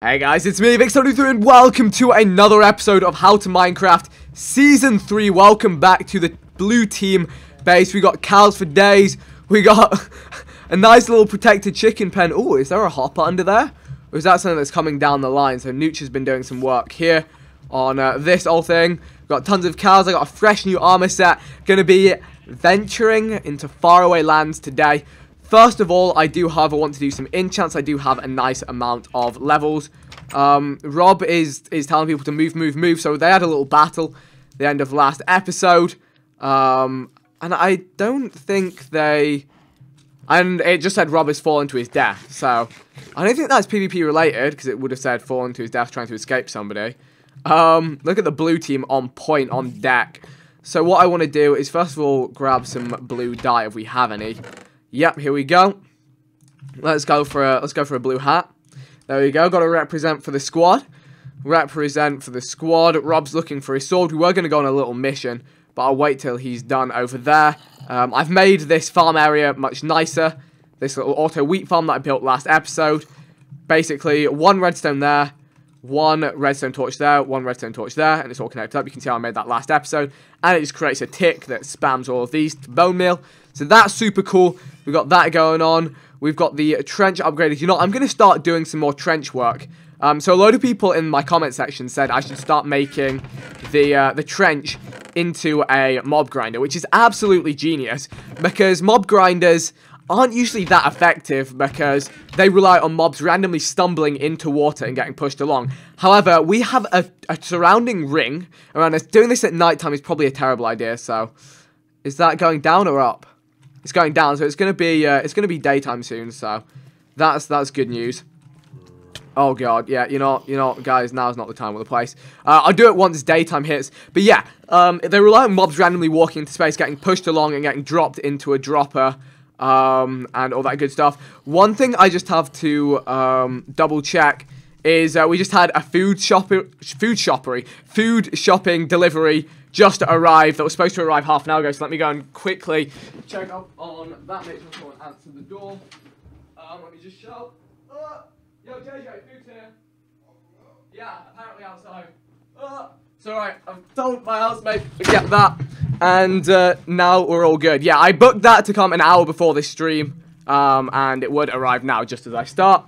Hey guys, it's me, Vikkstar123, and welcome to another episode of How to Minecraft Season 3. Welcome back to the blue team base. We got cows for days. We got a nice little protected chicken pen. Oh, is there a hopper under there? Or is that something that's coming down the line? So Nooch has been doing some work here on this whole thing. We've got tons of cows. I got a fresh new armor set. Gonna be venturing into faraway lands today. First of all, I do, however, want to do some enchants. I do have a nice amount of levels. Rob is telling people to move. So they had a little battle at the end of last episode. And I don't think they... And it just said Rob has fallen to his death. So I don't think that's PvP related, because it would have said fallen to his death trying to escape somebody. Look at the blue team on point, on deck. So what I want to do is, first of all, grab some blue dye if we have any. Yep, here we go. Let's go for a blue hat. There we go. Got to represent for the squad. Represent for the squad. Rob's looking for his sword. We were going to go on a little mission, but I'll wait till he's done over there. I've made this farm area much nicer. This little auto wheat farm that I built last episode. Basically, one redstone there, one redstone torch there, one redstone torch there, and it's all connected up. You can see how I made that last episode. And it just creates a tick that spams all of these to bone meal. So that's super cool. We've got that going on. We've got the trench upgraded. You know, I'm going to start doing some more trench work. So a load of people in my comment section said I should start making the trench into a mob grinder, which is absolutely genius, because mob grinders aren't usually that effective because they rely on mobs randomly stumbling into water and getting pushed along. However, we have a surrounding ring around us. Doing this at nighttime is probably a terrible idea, so is that going down or up? It's going down, so it's gonna be daytime soon. So that's good news. Oh god, yeah, you know, guys, now's not the time or the place. I'll do it once daytime hits. But yeah, they rely on mobs randomly walking into space, getting pushed along, and getting dropped into a dropper, and all that good stuff. One thing I just have to double check is we just had a food shopping delivery just arrived. That was supposed to arrive half an hour ago, so let me go and quickly check up on that, make sure someone answered the door. Let me just shout. Yo, JJ, food's here. Yeah, apparently outside. It's alright, I've told my housemate to get that, and now we're all good. Yeah, I booked that to come an hour before this stream, and it would arrive now just as I start.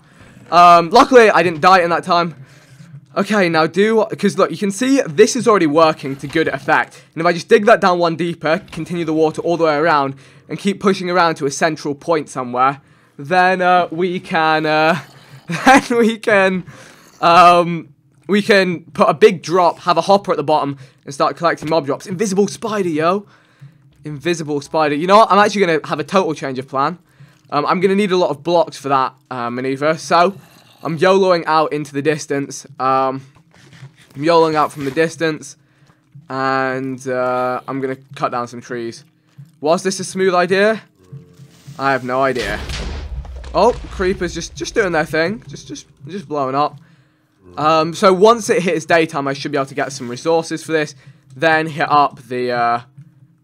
Luckily, I didn't die in that time. Okay, now because look, you can see this is already working to good effect. And if I just dig that down one deeper, continue the water all the way around, and keep pushing around to a central point somewhere, then we can put a big drop, have a hopper at the bottom, and start collecting mob drops. Invisible spider, yo. Invisible spider. You know what? I'm actually going to have a total change of plan. I'm going to need a lot of blocks for that maneuver, so I'm YOLOing out into the distance. I'm YOLOing out from the distance, and I'm going to cut down some trees. Was this a smooth idea? I have no idea. Oh, creepers just doing their thing, just blowing up. So once it hits daytime, I should be able to get some resources for this. Then hit up the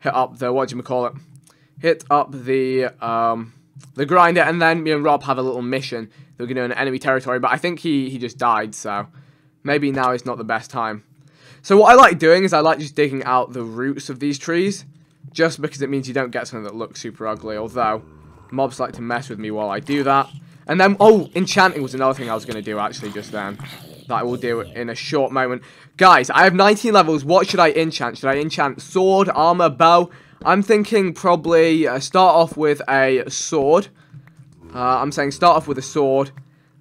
whatchamacallit? Hit up the grinder, and then me and Rob have a little mission. They're going to do an enemy territory, but I think he just died, so maybe now is not the best time. So what I like doing is I like just digging out the roots of these trees, just because it means you don't get something that looks super ugly, although mobs like to mess with me while I do that. And then, oh, enchanting was another thing I was going to do actually just then, that I will do in a short moment. Guys, I have 19 levels. What should I enchant? Should I enchant sword, armor, bow? I'm thinking probably start off with a sword. I'm saying start off with a sword,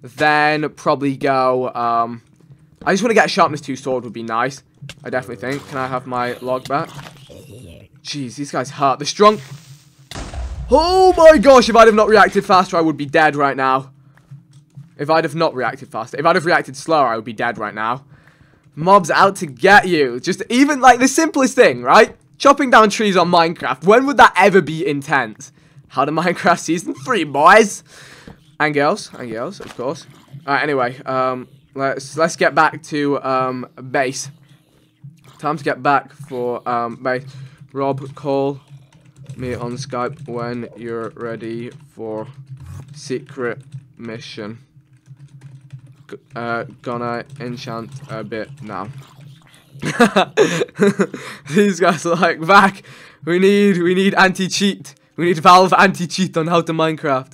then probably go, I just want to get a sharpness 2 sword would be nice, I definitely think. Can I have my log back? Jeez, these guys hurt. The strong... Oh my gosh, if I'd have not reacted faster, I would be dead right now. If I'd have not reacted faster. If I'd have reacted slower, I would be dead right now. Mobs out to get you. Just even, like, the simplest thing, right? Chopping down trees on Minecraft. When would that ever be intense? How to Minecraft Season 3, boys! And girls, of course. Alright, anyway, let's get back to, base. Time to get back for, base. Rob, call me on Skype when you're ready for secret mission. gonna enchant a bit now. These guys are like, Vac, we need anti-cheat. We need Valve anti-cheat on How to Minecraft.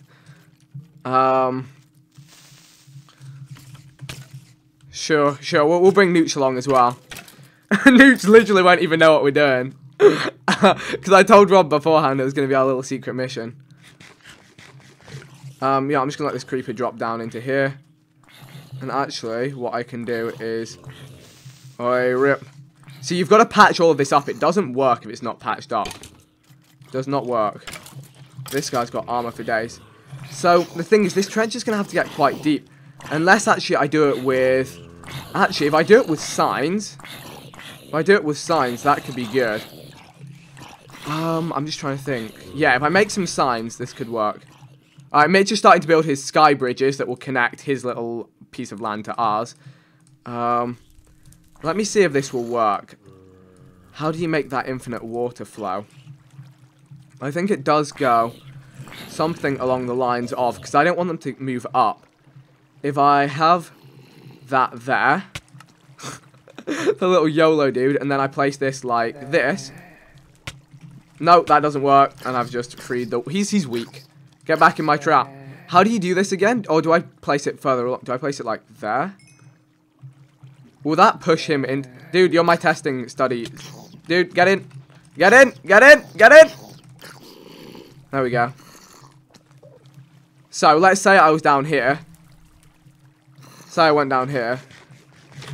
Sure, we'll bring Nooch along as well. Nooch literally won't even know what we're doing. Because I told Rob beforehand it was going to be our little secret mission. Yeah, I'm just going to let this creeper drop down into here. And actually, what I can do is... Oi, rip. So you've got to patch all of this up. It doesn't work if it's not patched up. Does not work. This guy's got armor for days. So, the thing is, this trench is going to have to get quite deep. Unless, actually, I do it with... Actually, if I do it with signs... If I do it with signs, that could be good. I'm just trying to think. Yeah, if I make some signs, this could work. Alright, Mitch is starting to build his sky bridges that will connect his little piece of land to ours. Let me see if this will work. How do you make that infinite water flow? I think it does go something along the lines of... Because I don't want them to move up. If I have that there... the little YOLO dude, and then I place this like this. No, that doesn't work, and I've just freed the... He's weak. Get back in my trap. How do you do this again? Or do I place it further along? Do I place it like there? Will that push him in? Dude, you're my testing study. Dude, get in. Get in. Get in. Get in. There we go. So, let's say I was down here. Say I went down here.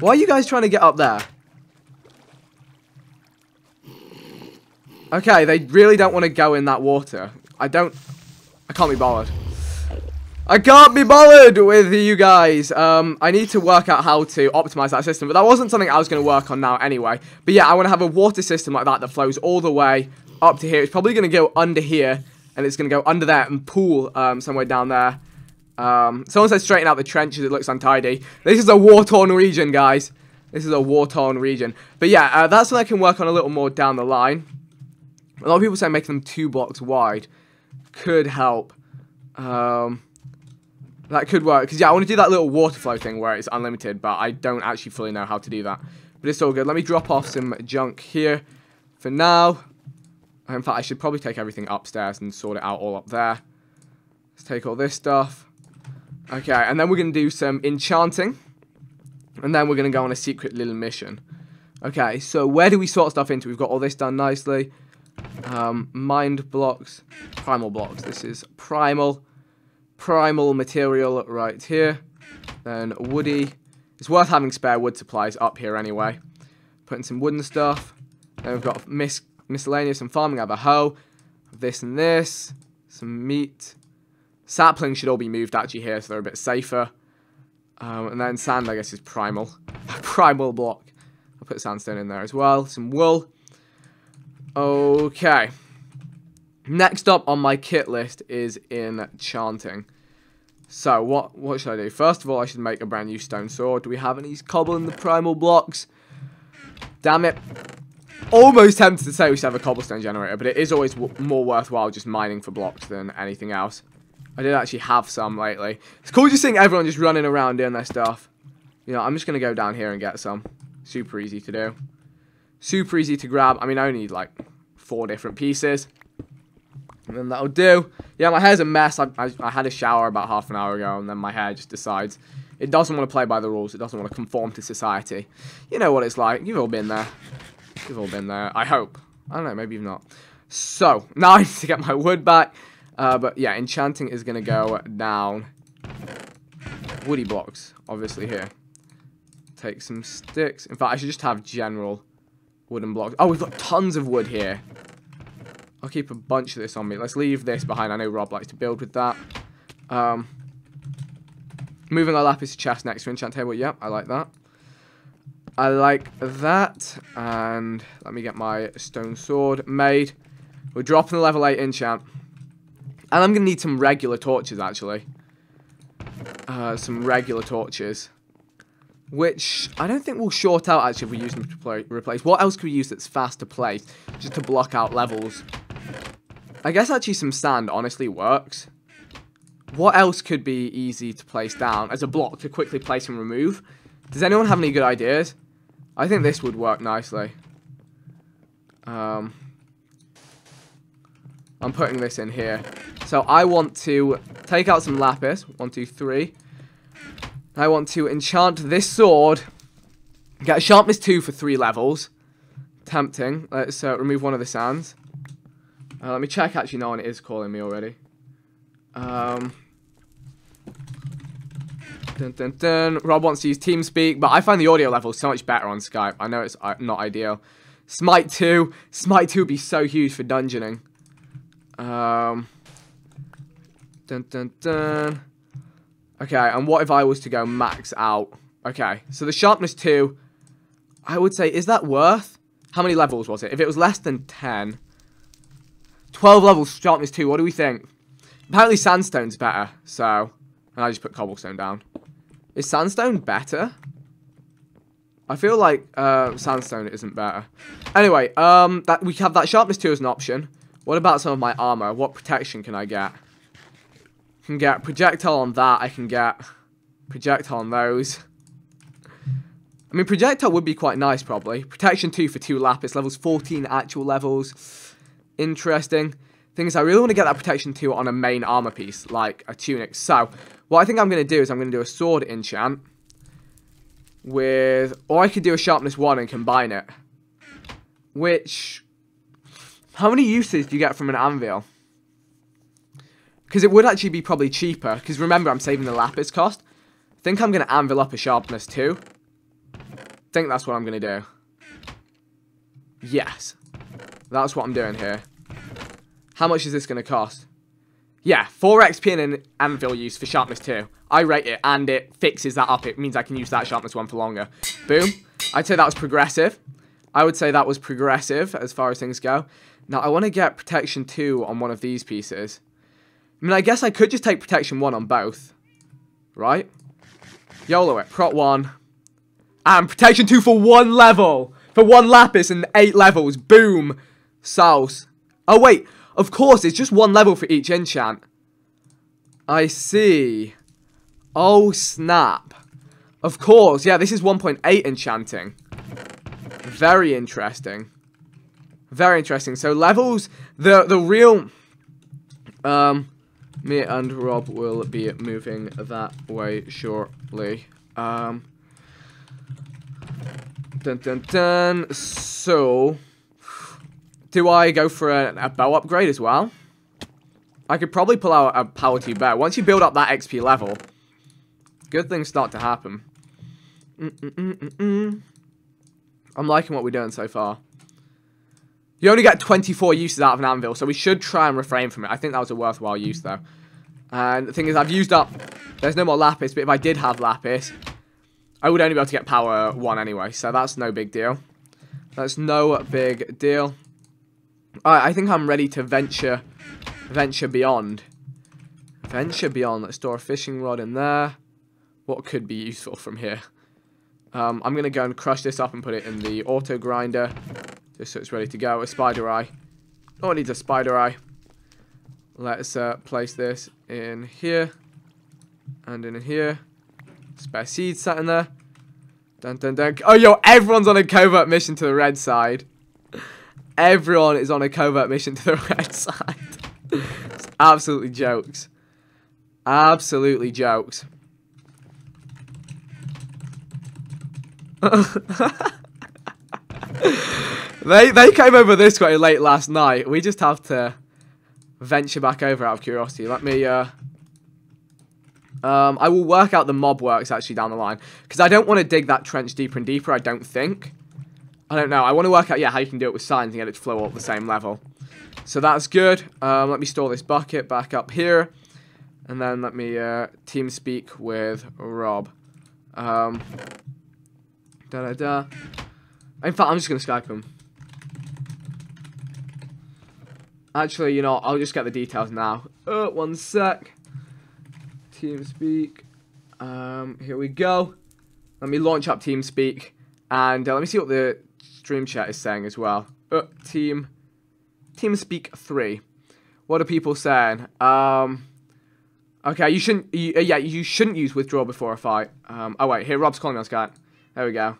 Why are you guys trying to get up there? Okay, they really don't want to go in that water. I can't be bothered. I can't be bothered with you guys. I need to work out how to optimize that system. But that wasn't something I was going to work on now anyway. But yeah, I want to have a water system like that flows all the way up to here. It's probably going to go under here. And it's going to go under there and pool somewhere down there. Someone said straighten out the trenches, it looks untidy. This is a war-torn region, guys. This is a war-torn region. But yeah, that's something I can work on a little more down the line. A lot of people say making them 2 blocks wide could help. That could work. Because yeah, I want to do that little water flow thing where it's unlimited, but I don't actually fully know how to do that. But it's all good. Let me drop off some junk here for now. In fact, I should probably take everything upstairs and sort it out all up there. Let's take all this stuff. Okay, and then we're going to do some enchanting. And then we're going to go on a secret little mission. Okay, so where do we sort stuff into? We've got all this done nicely. Mind blocks. Primal blocks. This is primal. Primal material right here. Then woody. It's worth having spare wood supplies up here anyway. Putting some wooden stuff. Then we've got miscellaneous and farming. I have a hoe. This and this. Some meat. Saplings should all be moved actually here, so they're a bit safer. And then sand, I guess, is primal. Primal block. I'll put sandstone in there as well. Some wool. Okay. Next up on my kit list is enchanting. So, what should I do? First of all, I should make a brand new stone sword. Do we have any cobble in the primal blocks? Damn it. Almost tempted to say we should have a cobblestone generator, but it is always more worthwhile just mining for blocks than anything else. I did actually have some lately. It's cool just seeing everyone just running around doing their stuff. You know, I'm just going to go down here and get some. Super easy to do. Super easy to grab. I mean, I only need like 4 different pieces. And then that'll do. Yeah, my hair's a mess. I had a shower about half an hour ago, and then my hair just decides. It doesn't want to play by the rules. It doesn't want to conform to society. You know what it's like. You've all been there. You've all been there. I hope. I don't know. Maybe you've not. So, now I need to get my wood back. But yeah, enchanting is going to go down woody blocks, obviously, here. Take some sticks. In fact, I should just have general wooden blocks. Oh, we've got tons of wood here. I'll keep a bunch of this on me. Let's leave this behind. I know Rob likes to build with that. Moving our lapis chest next to enchant table. Yep, I like that. I like that. And let me get my stone sword made. We're dropping the level 8 enchant. And I'm going to need some regular torches, actually. Some regular torches. Which I don't think we'll short out, actually, if we use them to replace. What else could we use that's fast to place? Just to block out levels. I guess, actually, some sand honestly works. What else could be easy to place down as a block to quickly place and remove? Does anyone have any good ideas? I think this would work nicely. I'm putting this in here. So I want to take out some lapis. 1, 2, 3. I want to enchant this sword. Get a sharpness 2 for 3 levels. Tempting. Let's remove one of the sands. Let me check. Actually, no one is calling me already. Dun, dun, dun. Rob wants to use TeamSpeak, but I find the audio level so much better on Skype. I know it's not ideal. Smite 2. Smite 2 would be so huge for dungeoning. Dun, dun, dun. Okay, and what if I was to go max out? Okay, so the sharpness 2, I would say, is that worth? How many levels was it? If it was less than 10. 12 levels, sharpness 2, what do we think? Apparently sandstone's better, so... And I just put cobblestone down. Is sandstone better? I feel like sandstone isn't better. Anyway, that we have that sharpness 2 as an option. What about some of my armor? What protection can I get? I can get projectile on that. I can get projectile on those. I mean, projectile would be quite nice, probably. Protection 2 for 2 lapis. Levels 14 actual levels. Interesting. Thing is, I really want to get that protection 2 on a main armor piece, like a tunic. So, what I think I'm going to do is I'm going to do a sword enchant. With... Or I could do a sharpness 1 and combine it. Which... How many uses do you get from an anvil? Because it would actually be probably cheaper. Because remember, I'm saving the lapis cost. I think I'm going to anvil up a sharpness 2. I think that's what I'm going to do. Yes. That's what I'm doing here. How much is this going to cost? Yeah, 4 XP and an anvil use for sharpness 2. I rate it, and it fixes that up. It means I can use that sharpness 1 for longer. Boom. I'd say that was progressive. I would say that was progressive as far as things go. Now, I want to get protection 2 on one of these pieces. I mean, I guess I could just take protection 1 on both. Right? YOLO it. Prot 1. And protection 2 for 1 level. For 1 lapis and 8 levels. Boom. Sauce. Oh, wait. Of course, it's just 1 level for each enchant. I see. Oh, snap. Of course. Yeah, this is 1.8 enchanting. Very interesting. Very interesting. So levels, the real, me and Rob will be moving that way shortly. Dun dun dun. So, do I go for a bow upgrade as well? I could probably pull out a power 2 bow. Once you build up that XP level, good things start to happen. I'm liking what we're doing so far. You only get 24 uses out of an anvil, so we should try and refrain from it. I think that was a worthwhile use, though. And the thing is, I've used up... There's no more lapis, but if I did have lapis, I would only be able to get power 1 anyway, so that's no big deal. That's no big deal. Alright, I think I'm ready to venture beyond. Venture beyond. Let's store a fishing rod in there. What could be useful from here? I'm going to go and crush this up and put it in the auto grinder. Just so it's ready to go. A spider eye. Oh, it needs a spider eye. Let's place this in here. And in here. Spare seeds sat in there. Dun dun dun. Oh, yo, everyone's on a covert mission to the red side. Everyone is on a covert mission to the red side. It's absolutely jokes. Absolutely jokes. They came over this way late last night. We just have to venture back over out of curiosity. Let me, I will work out the mob works, actually, down the line. Because I don't want to dig that trench deeper and deeper, I don't think. I don't know. I want to work out, yeah, how you can do it with signs and get it to flow all at the same level. So that's good. Let me store this bucket back up here. And then let me, team speak with Rob. Da-da-da. In fact, I'm just going to Skype him. Actually, you know, I'll just get the details now. One sec. TeamSpeak. Here we go. Let me launch up TeamSpeak. And let me see what the stream chat is saying as well. TeamSpeak 3. What are people saying? Okay, you shouldn't. You shouldn't use withdraw before a fight. Oh wait, here Rob's calling me on Skype. There we go.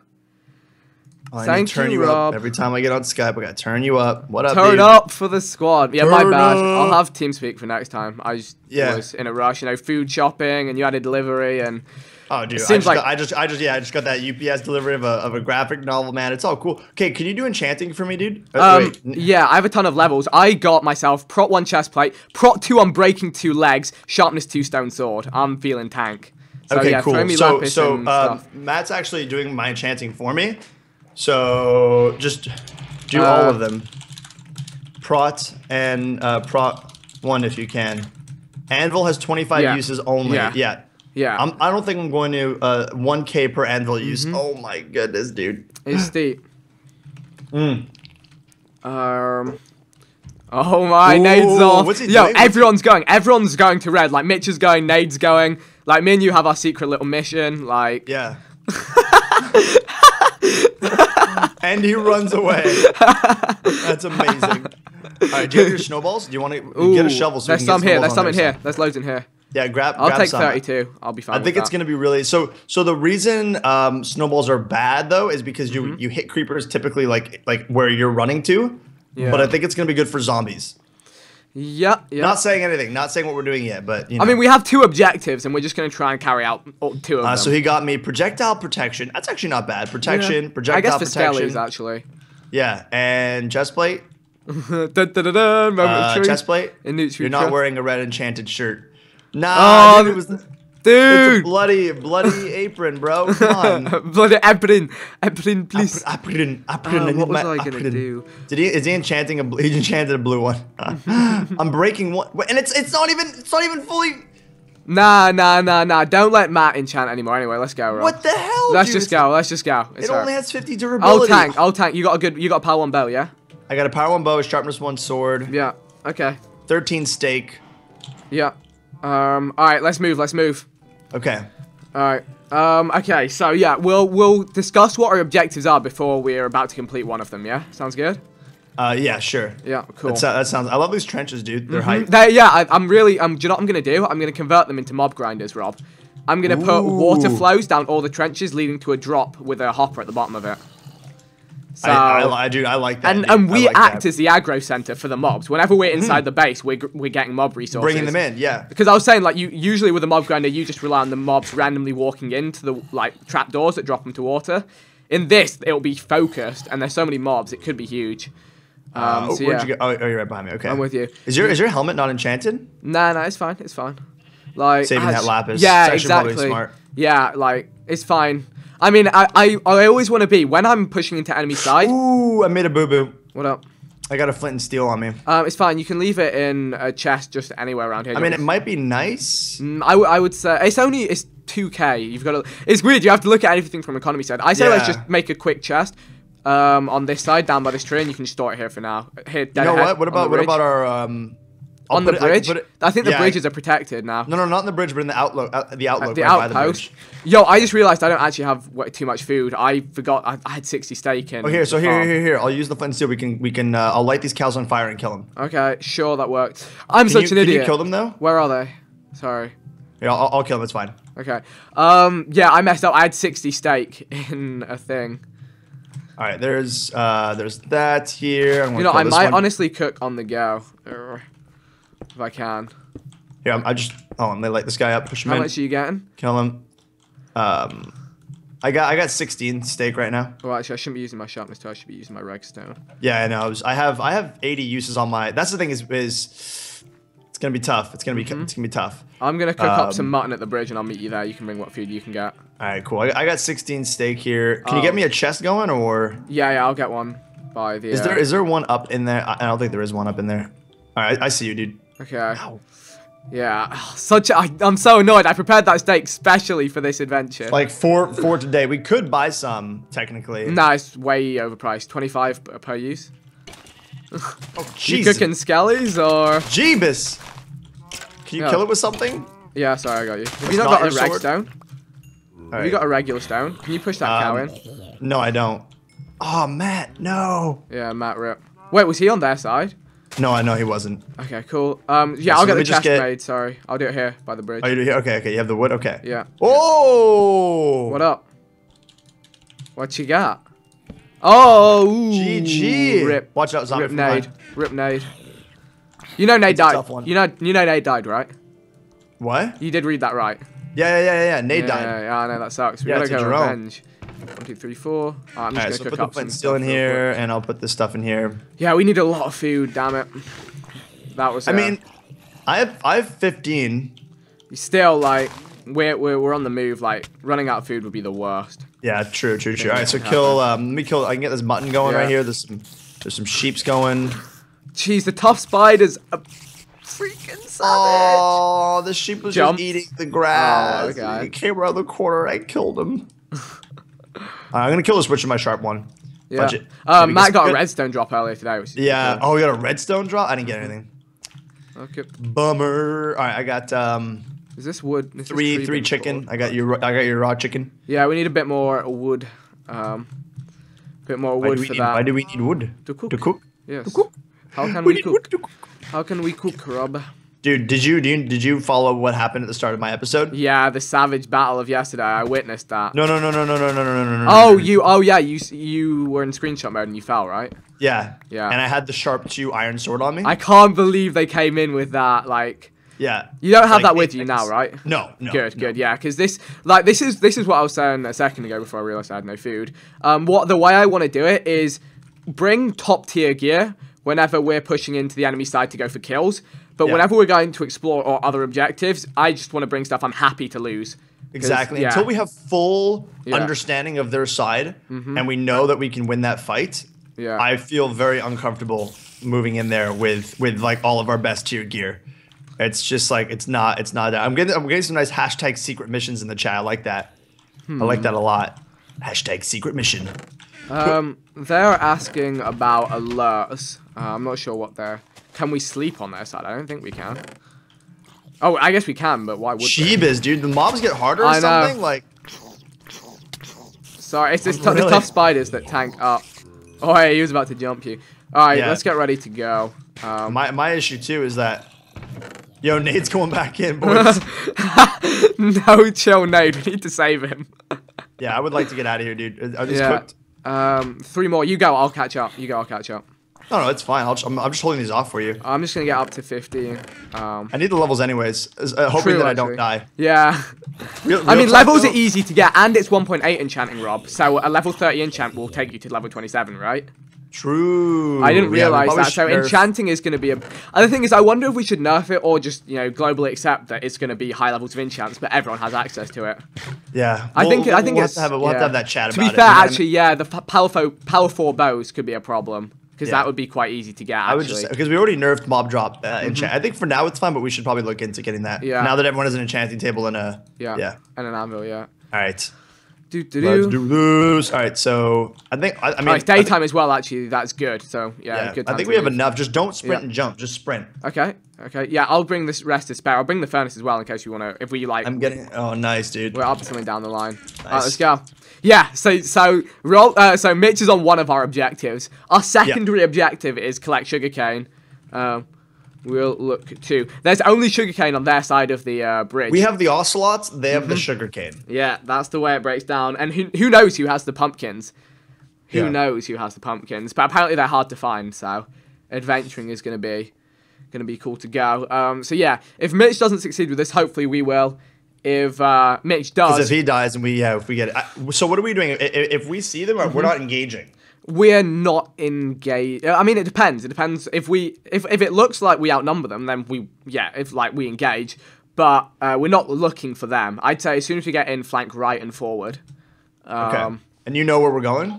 Oh, Thank you, Rob. Every time I get on Skype, I gotta turn you up. What up, dude? Turn up for the squad. Yeah, my bad. I'll have TeamSpeak for next time. I just was in a rush, you know, food shopping, and you had a delivery, and oh, dude, it seems I just got that UPS delivery of a graphic novel, man. It's all cool. Okay, can you do enchanting for me, dude? Yeah, I have a ton of levels. I got myself prot 1 chest plate, prot 2 on breaking 2 legs, sharpness 2 stone sword. I'm feeling tank. So, okay, yeah, cool. So Matt's actually doing my enchanting for me. So, just do all of them. Prot and prot 1 if you can. Anvil has 25 uses only. Yeah. I don't think I'm going to 1K per anvil use. Oh my goodness, dude. It's deep. Oh my, Nade's off. Yo, everyone's going. Everyone's going to red. Like, Mitch is going. Nade's going. Like, me and you have our secret little mission. Like... Yeah. And he runs away. That's amazing. All right, do you have your snowballs? Do you want to get a shovel? So there's some here. There's some in here. There's loads in here. Yeah, grab take some. 32. I'll be fine. I think it's going to be really so. The reason snowballs are bad though is because you hit creepers typically like where you're running to. Yeah. But I think it's going to be good for zombies. Yeah, yeah. Not saying anything. Not saying what we're doing yet, but you know. I mean, we have 2 objectives, and we're just going to try and carry out 2 of them. So he got me projectile protection. That's actually not bad. Protection, projectile protection. I guess for skellies, actually. Yeah, and chestplate. Chestplate. You're not wearing a red enchanted shirt. Nah, dude, it was a bloody apron, bro. Come on. Bloody apron, please. Apron. What was I gonna do? Is he enchanting a? He enchanted a blue one. I'm breaking one, and it's not even fully. Nah. Don't let Matt enchant anymore. Anyway, let's go, Rob. What the hell? Let's just go. It's only has 50 durability. I'll tank. You got a power 1 bow, yeah? I got a power 1 bow, sharpness 1 sword. Yeah. Okay. 13 stake. Yeah. Alright, let's move. Okay. Alright. Okay, so yeah, we'll discuss what our objectives are before we're about to complete one of them, yeah? Sounds good? Yeah, sure. Yeah, cool. That sounds I love these trenches, dude. They're hype. Do you know what I'm gonna do? I'm gonna convert them into mob grinders, Rob. I'm gonna put water flows down all the trenches leading to a drop with a hopper at the bottom of it. So, I like that. And we act as the aggro center for the mobs. Whenever we're inside the base, we're getting mob resources. Bringing them in, yeah. Because I was saying, like, usually with a mob grinder, you just rely on the mobs randomly walking into the, like, trapdoors that drop them to water. In this, it'll be focused, and there's so many mobs, it could be huge. You're right behind me, okay. I'm with you. Is your helmet not enchanted? Nah, it's fine, Like, saving that lapis. Yeah, it's actually probably smart. Yeah, like, it's fine. I mean, I always want to be, when I'm pushing into enemy side... Ooh, I made a boo-boo. What up? I got a flint and steel on me. It's fine. You can leave it in a chest just anywhere around here. I mean, it might be nice. I would say... It's 2K. You've got to... It's weird. You have to look at everything from economy side. I say let's just make a quick chest on this side, down by this tree, and you can just store it here for now. Here, dead ahead, What about our... on the bridge? I think the bridges are protected now. No, not in the bridge, but in the outlook. The outpost. By the bridge. Yo, I just realized I don't actually have too much food. I forgot. I had 60 steak in. Oh, here. So here. I'll use the flint and steel. We can. I'll light these cows on fire and kill them. Okay, sure, that worked. I'm such an idiot. Can you kill them though? Where are they? Sorry. Yeah, I'll kill them. It's fine. Okay. Yeah, I messed up. I had 60 steak in a thing. All right. There's that here. You know, I might honestly cook on the go. If I can. Yeah, I'm gonna light this guy up, push him in. How much are you getting? Kill him. I got 16 steak right now. Oh, actually, I shouldn't be using my sharpness too. I should be using my redstone. Yeah, I know. I have 80 uses on my. That's the thing is it's gonna be tough. It's gonna be tough. I'm gonna cook up some mutton at the bridge, and I'll meet you there. You can bring what food you can get. All right, cool. I got 16 steak here. Can you get me a chest going, or? Yeah, I'll get one by the. Is there one up in there? I don't think there is one up in there. All right, I see you, dude. Okay. Ow. Yeah. I'm so annoyed. I prepared that steak specially for this adventure. Like for today. We could buy some technically. Nah, it's way overpriced. 25 per use. Oh, you cooking skellies or? Jeebus. Can you kill it with something? Yeah. Sorry, I got you. Have you not got a redstone? Right. You got a regular stone. Can you push that cow in? No, I don't. Oh, Matt. No. Yeah, Matt. Rip. Wait, was he on their side? No, I know he wasn't. Okay, cool. Yeah, I'll get the chest made, sorry. I'll do it here, by the bridge. Oh, you do it here? Okay, okay, you have the wood? Okay. Yeah. Oh! What up? What you got? Oh! GG! Rip. Watch out, zombie. Rip nade. Rip nade. You know nade died. You know nade died, right? What? You did read that right. Yeah. Nade died. Yeah, I know, that sucks. We gotta go revenge. 1, 2, 3, 4. I'm just gonna cook up some stuff in here, and I'll put this stuff in here. Yeah, we need a lot of food. Damn it. That was. I mean, I have 15. Still, like, we're on the move. Like, running out of food would be the worst. Yeah, true. All right, so kill. Let me kill. I can get this mutton going right here. There's some sheeps going. Jeez, the tough spiders. Freaking savage! Oh, the sheep was just eating the grass. Oh, he came around the corner. I killed him. I'm gonna kill this witch with my sharp one. Yeah. Budget. Matt got a redstone drop earlier today. Which is cool. Oh, we got a redstone drop. I didn't get anything. Okay. Bummer. All right, I got Is this wood? This three chicken. Board. I got your raw chicken. Yeah, we need a bit more wood. Why do we need wood? To cook. Yes. To cook. How can we cook? How can we cook, Rob? Dude, did you follow what happened at the start of my episode? Yeah, the savage battle of yesterday. I witnessed that. No. Oh yeah, you were in screenshot mode and you fell, right? Yeah. And I had the sharp 2 iron sword on me. I can't believe they came in with that, like. Yeah. You don't have like, that with you now, right? No. Good. Yeah, because this is what I was saying a second ago before I realized I had no food. The way I want to do it is bring top tier gear whenever we're pushing into the enemy side to go for kills. But whenever we're going to explore or other objectives, I just want to bring stuff I'm happy to lose. Exactly. Yeah. Until we have full understanding of their side and we know that we can win that fight, I feel very uncomfortable moving in there with like all of our best tier gear. It's just like it's not. I'm getting some nice hashtag secret missions in the chat. I like that. I like that a lot. Hashtag secret mission. They're asking about alerts. I'm not sure what they're. Can we sleep on their side? I don't think we can. Oh, I guess we can, but why would we? Jeebus, dude. The mobs get harder or something? Know. Like. Sorry, it's just the tough spiders that tank up. Oh, hey, he was about to jump you. Alright, let's get ready to go. My issue, too, is that. Yo, Nade's going back in, boys. No, chill, Nade. We need to save him. Yeah, I would like to get out of here, dude. Are these cooked? 3 more. You go, I'll catch up. No, it's fine. I'm just holding these off for you. I'm just gonna get up to 50. I need the levels anyways, hoping that I don't die. Yeah. I mean, levels are easy to get, and it's 1.8 enchanting, Rob. So a level 30 enchant will take you to level 27, right? True. I didn't realize that. So enchanting is gonna be a. Other thing is, I wonder if we should nerf it or just globally accept that it's gonna be high levels of enchants, but everyone has access to it. Yeah. I think we'll have to have that chat about it. To be fair, actually, yeah, the power 4 bows could be a problem. Because that would be quite easy to get, actually. Because we already nerfed mob drop enchant. I think for now it's fine, but we should probably look into getting that. Yeah. Now that everyone has an enchanting table and a... Yeah. And an anvil, yeah. All right. Let's do this. All right, so... I mean, it's daytime as well, actually. That's good. So, yeah. Good time I think we have enough. Just don't sprint and jump. Just sprint. Okay. Yeah, I'll bring this rest to spare. I'll bring the furnace as well in case we want to... If we, like... I'm getting... Oh, nice, dude. We're up to something down the line. Nice. All right, let's go. Yeah, so Mitch is on one of our objectives. Our secondary objective is collect sugarcane. We'll look too. There's only sugarcane on their side of the bridge. We have the ocelots, they have the sugarcane. Yeah, that's the way it breaks down. And who knows who has the pumpkins? But apparently they're hard to find, so adventuring is gonna be cool to go. So yeah, if Mitch doesn't succeed with this, hopefully we will. If Mitch does, because if he dies and if we get it, so what are we doing? If we see them, we're not engaging. We're not engaged. I mean, it depends. It depends if it looks like we outnumber them, then we engage, but we're not looking for them. I'd say as soon as we get in, flank right and forward. Okay. And you know where we're going?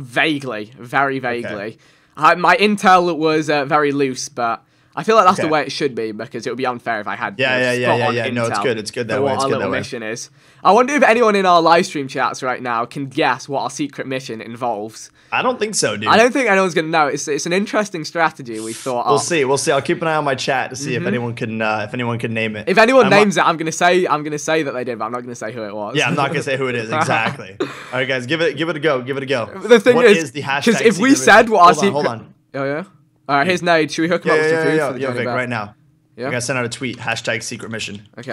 Vaguely, very vaguely. Okay. My intel was very loose, but. I feel like that's the way it should be because it would be unfair if I had. Yeah. No, it's good. It's good that way. It's good that way. What our little mission is. I wonder if anyone in our live stream chats right now can guess what our secret mission involves. I don't think so, dude. I don't think anyone's gonna know. It's an interesting strategy we thought. We'll see. I'll keep an eye on my chat to see if anyone can name it. If anyone names it, I'm gonna say that they did, but I'm not gonna say who it was. Yeah, I'm not gonna say who it is exactly. All right, guys, give it a go. The thing is the hashtag? Because if we said what our secret. Hold on. Oh yeah. All right, here's Nade. Should we hook him up with some food? Vic, right now. Yeah. I'm going to send out a tweet, #secret mission. Okay.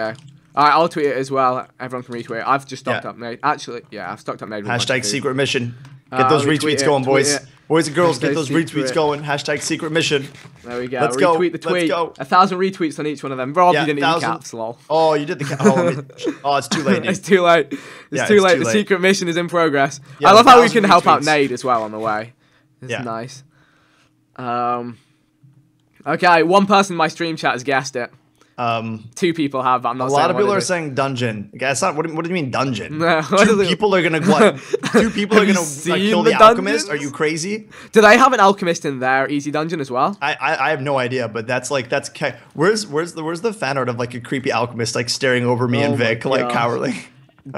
All right, I'll tweet it as well. Everyone can retweet it. I've just stocked up Nade. Actually, yeah, I've stocked up Nade. #secret mission. Get those retweets going, boys. Boys and girls, get those retweets going. #secret mission. There we go. Let's go. Retweet the tweet. Let's go. 1,000 retweets on each one of them. Rob, you didn't even caps, lol. Oh, you did the caps. Oh, it's too late. It's too late. It's too late. The secret mission is in progress. I love how we can help out Nade as well on the way. It's nice. Okay, one person in my stream chat has guessed it. Two people have, but I'm not saying. A lot of people are saying dungeon. That's not, what do you mean dungeon? No, two people are gonna what? Two people are gonna like, kill the alchemist? Are you crazy? Do they have an alchemist in their easy dungeon as well? I have no idea, but that's like where's the fan art of like a creepy alchemist like staring over me and Vic like cowering?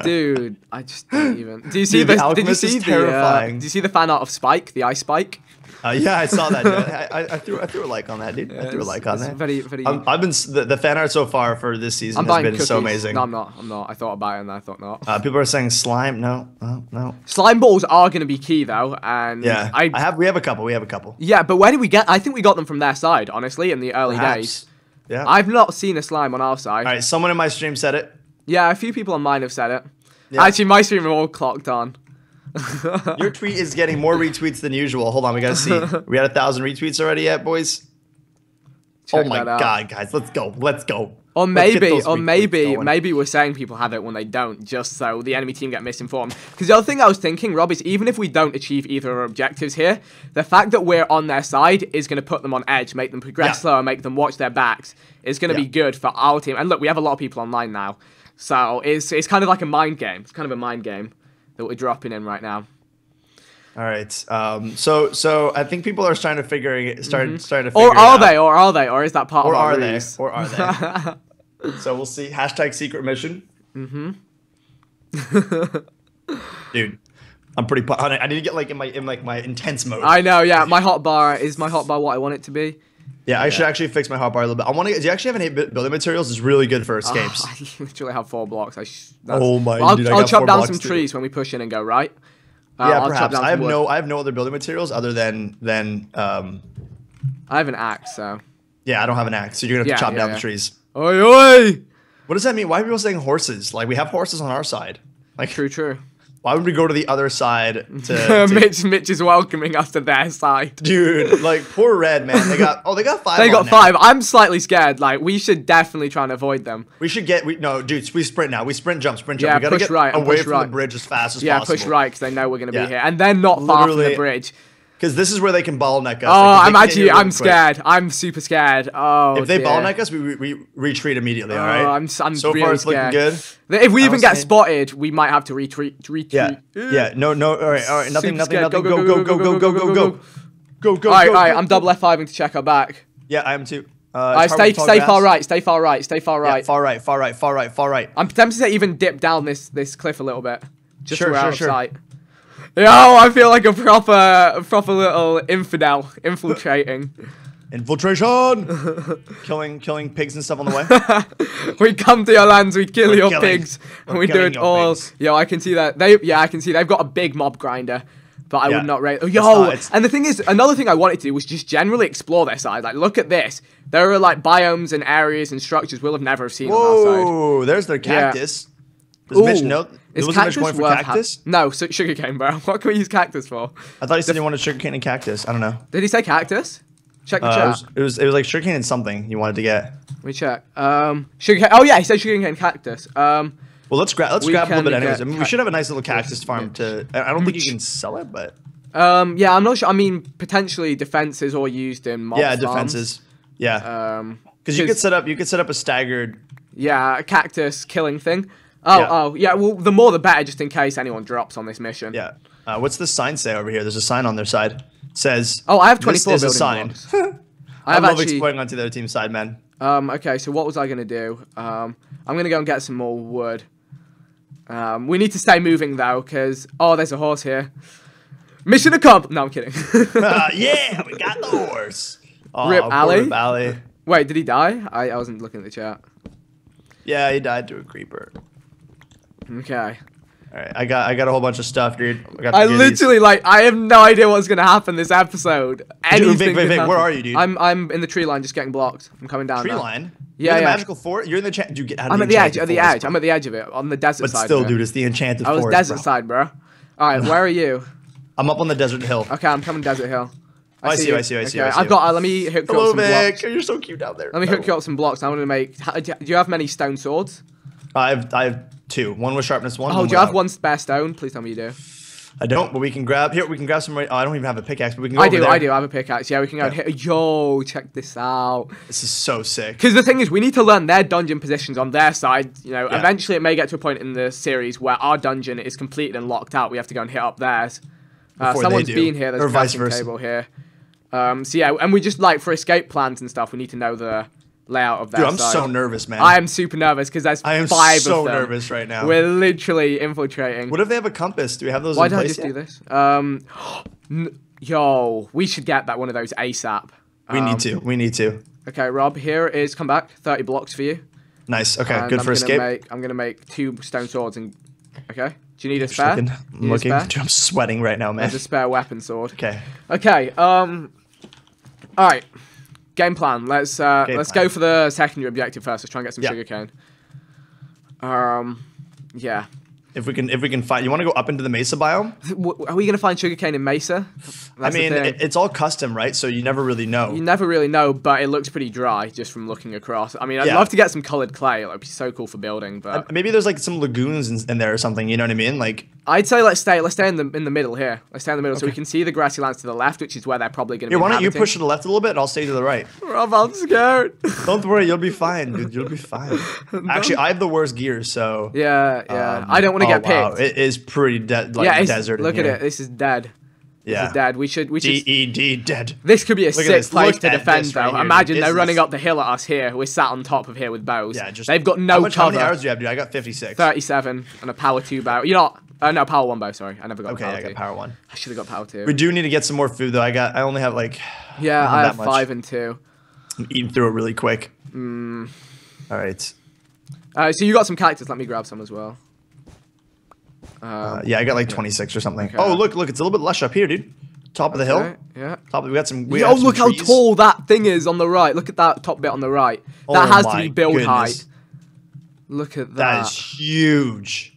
Dude, I just don't even. Do you see this? Did you see terrifying. Do you see the fan art of Spike, the ice Spike? Yeah, I saw that. Dude. I threw a like on that, dude. Yeah, I threw a like on that. Very, very I've been the fan art so far for this season has been so amazing. No, I'm not. I'm not. I thought about it and I thought not. People are saying slime. No, no, no. Slime balls are gonna be key though, and we have a couple. Yeah, but where did we get? I think we got them from their side, honestly, in the early days. Yeah. I've not seen a slime on our side. All right, someone in my stream said it. Yeah, a few people on mine have said it. Yeah. Actually, my stream are all clocked on. Your tweet is getting more retweets than usual. Hold on, we gotta see. We had 1,000 retweets already yet, boys. Check oh my god, guys, let's go, let's go. Or maybe we're saying people have it when they don't, just so the enemy team get misinformed. Because the other thing I was thinking, Rob, is even if we don't achieve either of our objectives here, the fact that we're on their side is going to put them on edge, make them progress slower, make them watch their backs. It's going to be good for our team. And look, we have a lot of people online now, so it's kind of like a mind game. It's kind of a mind game that we're dropping in right now. All right. So I think people are starting to figure it out. Or is that part of our ruse? Or are they? Or are they? So we'll see. #secret mission. Mm-hmm. Dude, I'm pretty. I need to get like in my intense mode. I know. Yeah, my hotbar is what I want it to be. Yeah, I should actually fix my hotbar a little bit. I want to. Do you actually have any building materials? It's really good for escapes. I literally have 4 blocks. Oh my! I'll chop down some trees when we push in and go right. Yeah, perhaps. I have no other building materials other than. I have an axe, so. Yeah, I don't have an axe, so you're gonna have to chop down the trees. Oi, oi! What does that mean? Why are people saying horses? Like we have horses on our side. Like true. Why would we go to the other side to Mitch is welcoming us to their side. Dude, like poor Red, man. They got 5. They got 5. Now. I'm slightly scared. Like we should definitely try and avoid them. We should get we sprint now. We sprint jump. Yeah, we gotta get away from the bridge as fast as possible. Yeah, push right because they know we're gonna be here. And they're not far from the bridge. Because this is where they can bottleneck us. Oh, I'm scared. I'm super scared. Oh, if they bottleneck us, we retreat immediately. All right. I'm so really far it's looking good. If we even get spotted, we might have to retreat. Yeah. Yeah. No. All right. Nothing. Go. All right. I'm double F5ing to check our back. Yeah, I am too. Stay far right. Far right. I'm tempted to even dip down this cliff a little bit. Just so we're out of sight. Yo, I feel like a proper little infidel infiltrating. Infiltration! killing pigs and stuff on the way. We come to your lands, we kill your pigs, and we do it all. Yo, I can see that. I can see they've got a big mob grinder, but I would not rate. Oh, yo, and the thing is, another thing I wanted to do was just generally explore their side. Like, look at this. There are like biomes and areas and structures we'll have never seen on our side. Whoa, there's their cactus. Does Mitch know? Is cactus going for cactus? No, sugarcane, bro. What can we use cactus for? I thought he said he wanted sugarcane and cactus. I don't know. Did he say cactus? Check the chat. It was like sugarcane and something you wanted to get. Let me check. Sugarcane. Oh yeah, he said sugarcane and cactus. Well, let's grab a little bit anyways. I mean, we should have a nice little cactus farm to. I don't think you can sell it, but. Yeah, I'm not sure. I mean, potentially defenses or used in mob farms. Defenses. Yeah. Because you could set up a staggered. Yeah, a cactus killing thing. Oh, yeah. Well, the more the better, just in case anyone drops on this mission. Yeah. What's the sign say over here? There's a sign on their side. It says. Oh, I have 24 building blocks. I love exploring onto the other team's side, man. Okay. So what was I gonna do? I'm gonna go and get some more wood. We need to stay moving though, cause there's a horse here. Mission accomplished. No, I'm kidding. Yeah, we got the horse. Oh, Rip Ali. Wait, did he die? I wasn't looking at the chat. Yeah, he died to a creeper. Okay. All right, I got a whole bunch of stuff, dude. I have no idea what's gonna happen this episode. Vic, where are you, dude? I'm in the tree line, just getting blocked. I'm coming down. Tree line? Yeah, yeah. Magical fort. You're in the dude, get out of I'm at the edge. I'm at the edge of it, on the desert side. But still, dude, it's the enchanted forest. I was desert side, bro. All right, where are you? I'm up on the desert hill. Okay, I'm coming down desert hill. I see you. I've got. Let me hook you up some blocks. You're so cute down there. Let me hook you up some blocks. I want to make. Do you have many stone swords? I have two. One with sharpness one. Oh, do you have one spare stone? Please tell me you do. I don't, but we can grab. Here, we can grab some. Oh, I don't even have a pickaxe, but we can. I do. I have a pickaxe. Yeah, we can go. Yeah. Yo, check this out. This is so sick. Because the thing is, we need to learn their dungeon positions on their side. You know, eventually it may get to a point in the series where our dungeon is completed and locked out. We have to go and hit up theirs. Someone's been here. There's a crafting table here. So yeah, and we just like for escape plans and stuff, we need to know the layout of that. Dude, I'm so nervous, man. I am super nervous because there's five of them. I am so nervous right now. We're literally infiltrating. What if they have a compass? Do we have those in place yet? Why don't I just do this? Yo, we should get one of those ASAP. We need to. Okay, Rob, here is, come back, 30 blocks for you. Nice, okay, and good for escape. I'm going to make two stone swords and, okay. Do you need a spare? I'm looking. Dude, I'm sweating right now, man. There's a spare weapon sword. Okay. Okay. All right. Game plan. Let's go for the secondary objective first. Let's try and get some sugarcane. Yeah. If we can find, you want to go up into the Mesa biome? Are we gonna find sugarcane in Mesa? That's, I mean, it's all custom, right? So you never really know. You never really know, but it looks pretty dry just from looking across. I mean, I'd love to get some colored clay. It would be so cool for building, but maybe there's like some lagoons in there or something. You know what I mean? Like, I'd say let's stay in the middle here. Let's stay in the middle, so we can see the grassy lands to the left, which is where they're probably gonna. Why don't you push to the left a little bit? And I'll stay to the right. Rob, I'm scared. Don't worry, you'll be fine, dude. You'll be fine. Actually, I have the worst gear, so. Yeah, yeah. I don't want. Wow, it is pretty dead. Like, yeah, desert. Look at it. This is dead. Yeah, this is dead. We should. This could be a sick place to defend, though. Imagine they're running up the hill at us here. We're sat on top of here with bows. Yeah, just they've got no cover. How many arrows do you have, dude? I got 56, 37, and a power 2 bow. You're not. No, power 1 bow. Sorry, I never got. Okay, power 2. I got power 1. I should have got power 2. We do need to get some more food, though. I only have like. Yeah, I have 5 and 2. I'm eating through it really quick. All right. So you got some cactus. Let me grab some as well. Yeah, I got like 26 or something. Okay. Oh, look, it's a little bit lush up here, dude. Top of the hill. Yeah. We got some. Oh, look how tall that thing is on the right. Look at that top bit on the right. That has to be build height. Look at that. That is huge.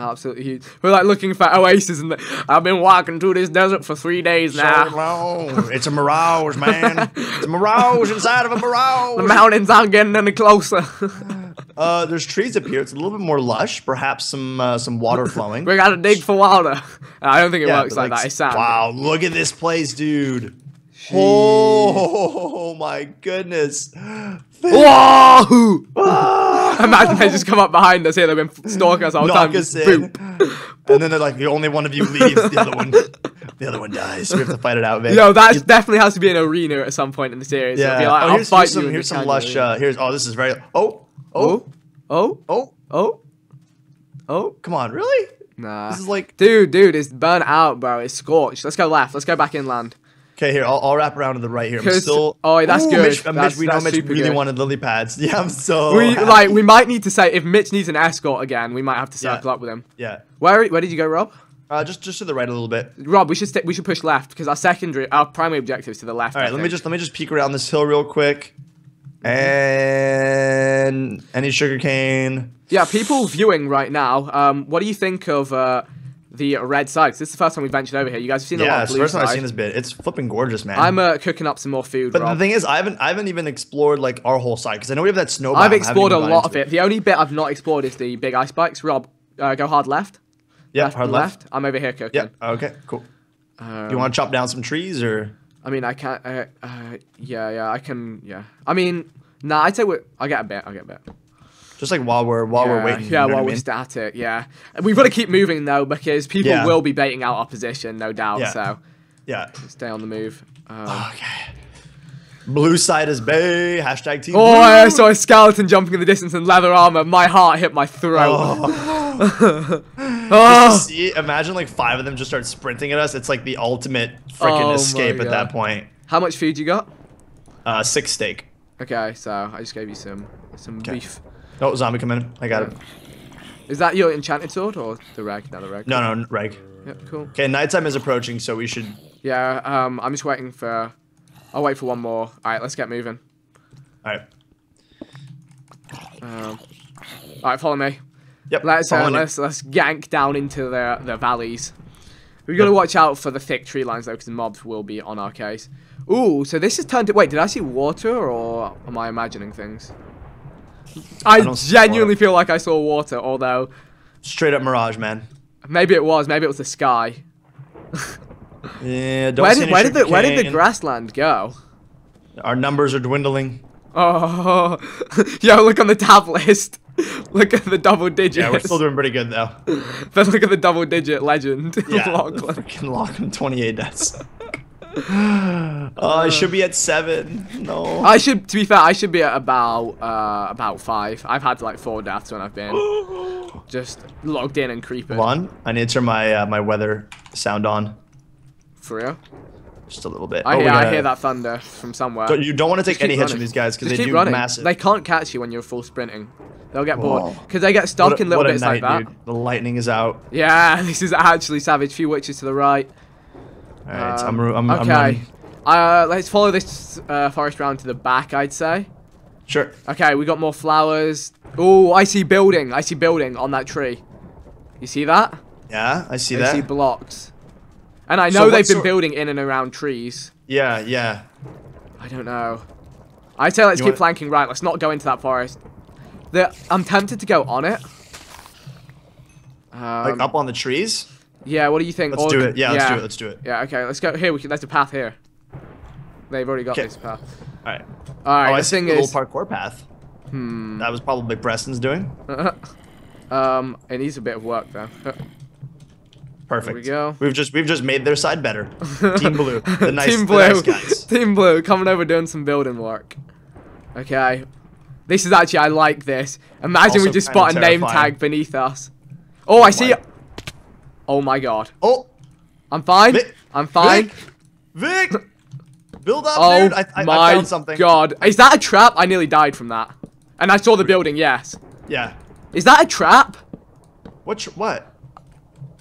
Absolutely huge. We're like looking for oases, and I've been walking through this desert for 3 days now. So long. It's a mirage, man. It's a mirage inside of a mirage. The mountains aren't getting any closer. There's trees up here. It's a little bit more lush. Perhaps some water flowing. We gotta dig for water. I don't think it works like that. It's sad. Wow, look at this place, dude. Jeez. Oh my goodness. Whoa! Imagine they just come up behind us here. They've been stalking us all the time. And then they're like, the only one of you leaves. The other one dies. We have to fight it out, man. No, that definitely has to be an arena at some point in the series. Yeah. It'll be like, I'll fight you. Here's some lush. This is very. Oh, come on, really? Nah. This is like, dude, it's burnt out, bro. It's scorched. Let's go left. Let's go back inland. Okay, here, I'll wrap around to the right here. I'm still. Oh, that's good. Mitch really wanted lily pads. Yeah, I'm so. We might need to say if Mitch needs an escort again, we might have to circle up with him. Yeah. Where did you go, Rob? Just to the right a little bit. Rob, we should push left because our primary objective is to the left. All right, let me just peek around this hill real quick. And any sugarcane. Yeah, people viewing right now, what do you think of the red side? This is the first time we've ventured over here. You guys have seen a lot of blue. Yeah, it's the first time I've seen this bit. It's flipping gorgeous, man. I'm cooking up some more food, Rob. The thing is, I haven't even explored like our whole side because I know we have that snow biome. I've explored a lot of it. The only bit I've not explored is the big ice spikes. Rob, go hard left. Yeah, hard left. I'm over here cooking. Yeah. Okay. Cool. Do you want to chop down some trees or? I mean, I can't. I can. Yeah. I mean, nah. I'd say I get a bit. Just like while we're waiting. Yeah, while we're static. Yeah, we've got to keep moving though because people will be baiting out opposition, no doubt. Yeah. So, yeah, stay on the move. Okay. Blue side is bay. Hashtag team. Oh, I saw a skeleton jumping in the distance in leather armor. My heart hit my throat. Oh. See, imagine like 5 of them just start sprinting at us. It's like the ultimate freaking escape at that point. How much food you got? 6 steak. Okay, so I just gave you some beef. Oh, zombie come in. I got him. Is that your enchanted sword or the rag? No, the rag. No, no, rag. Yep, cool. Okay, nighttime is approaching, so we should... Yeah, I'm just waiting for... I'll wait for one more. All right, let's get moving. All right. All right, follow me. Yep, let's gank down into the valleys. We've got to watch out for the thick tree lines, though, because the mobs will be on our case. Ooh, so this is turned to... Wait, did I see water, or am I imagining things? I genuinely feel like I saw water, although... Straight up mirage, man. Maybe it was. Maybe it was the sky. Yeah, don't where did the grassland go? Our numbers are dwindling. Oh. Yo, look on the tab list. Look at the double digits. Yeah, we're still doing pretty good, though. But look at the double digit legend. Yeah, Lachlan. Freaking Lachlan, 28 deaths. Oh, I should be at 7. No. I should, to be fair, I should be at about 5. I've had, like, 4 deaths when I've been just logged in and creeping. One, I need to turn my, my weather sound on. For real? Just a little bit. I hear that thunder from somewhere. So you don't want to take any hits from these guys because they do massive. They can't catch you when you're full sprinting. They'll get bored because they get stuck in little bits like that. Dude. The lightning is out. Yeah, this is actually savage. Few witches to the right. All right, okay. Let's follow this forest round to the back, I'd say. Sure. Okay, we got more flowers. Oh, I see building. I see building on that tree. You see that? Yeah, I see that. I see blocks. And I know they've been building in and around trees. Yeah, yeah. I don't know. I'd say let's keep flanking right. Let's not go into that forest. I'm tempted to go on it. Like up on the trees? Yeah, what do you think? Let's do it. Yeah, let's do it. Let's do it. Yeah, okay. Let's go. Here, there's a path here. They've already got this path. All right. All right. Oh, I see the little parkour path. Hmm. That was probably Preston's doing. It needs a bit of work, though. Perfect. There we go. We've just made their side better. Team Blue. The nice, Team Blue. The nice guys. Team Blue coming over doing some building work. Okay. This is actually, I like this. Imagine we just spot a name tag beneath us. Oh, I see it. Oh my god. Oh. I'm fine. Vic. I'm fine. Vic. Vic. Build up, dude. I found something. Oh my god. Is that a trap? I nearly died from that. And I saw the building, yes. Yeah. Is that a trap? What?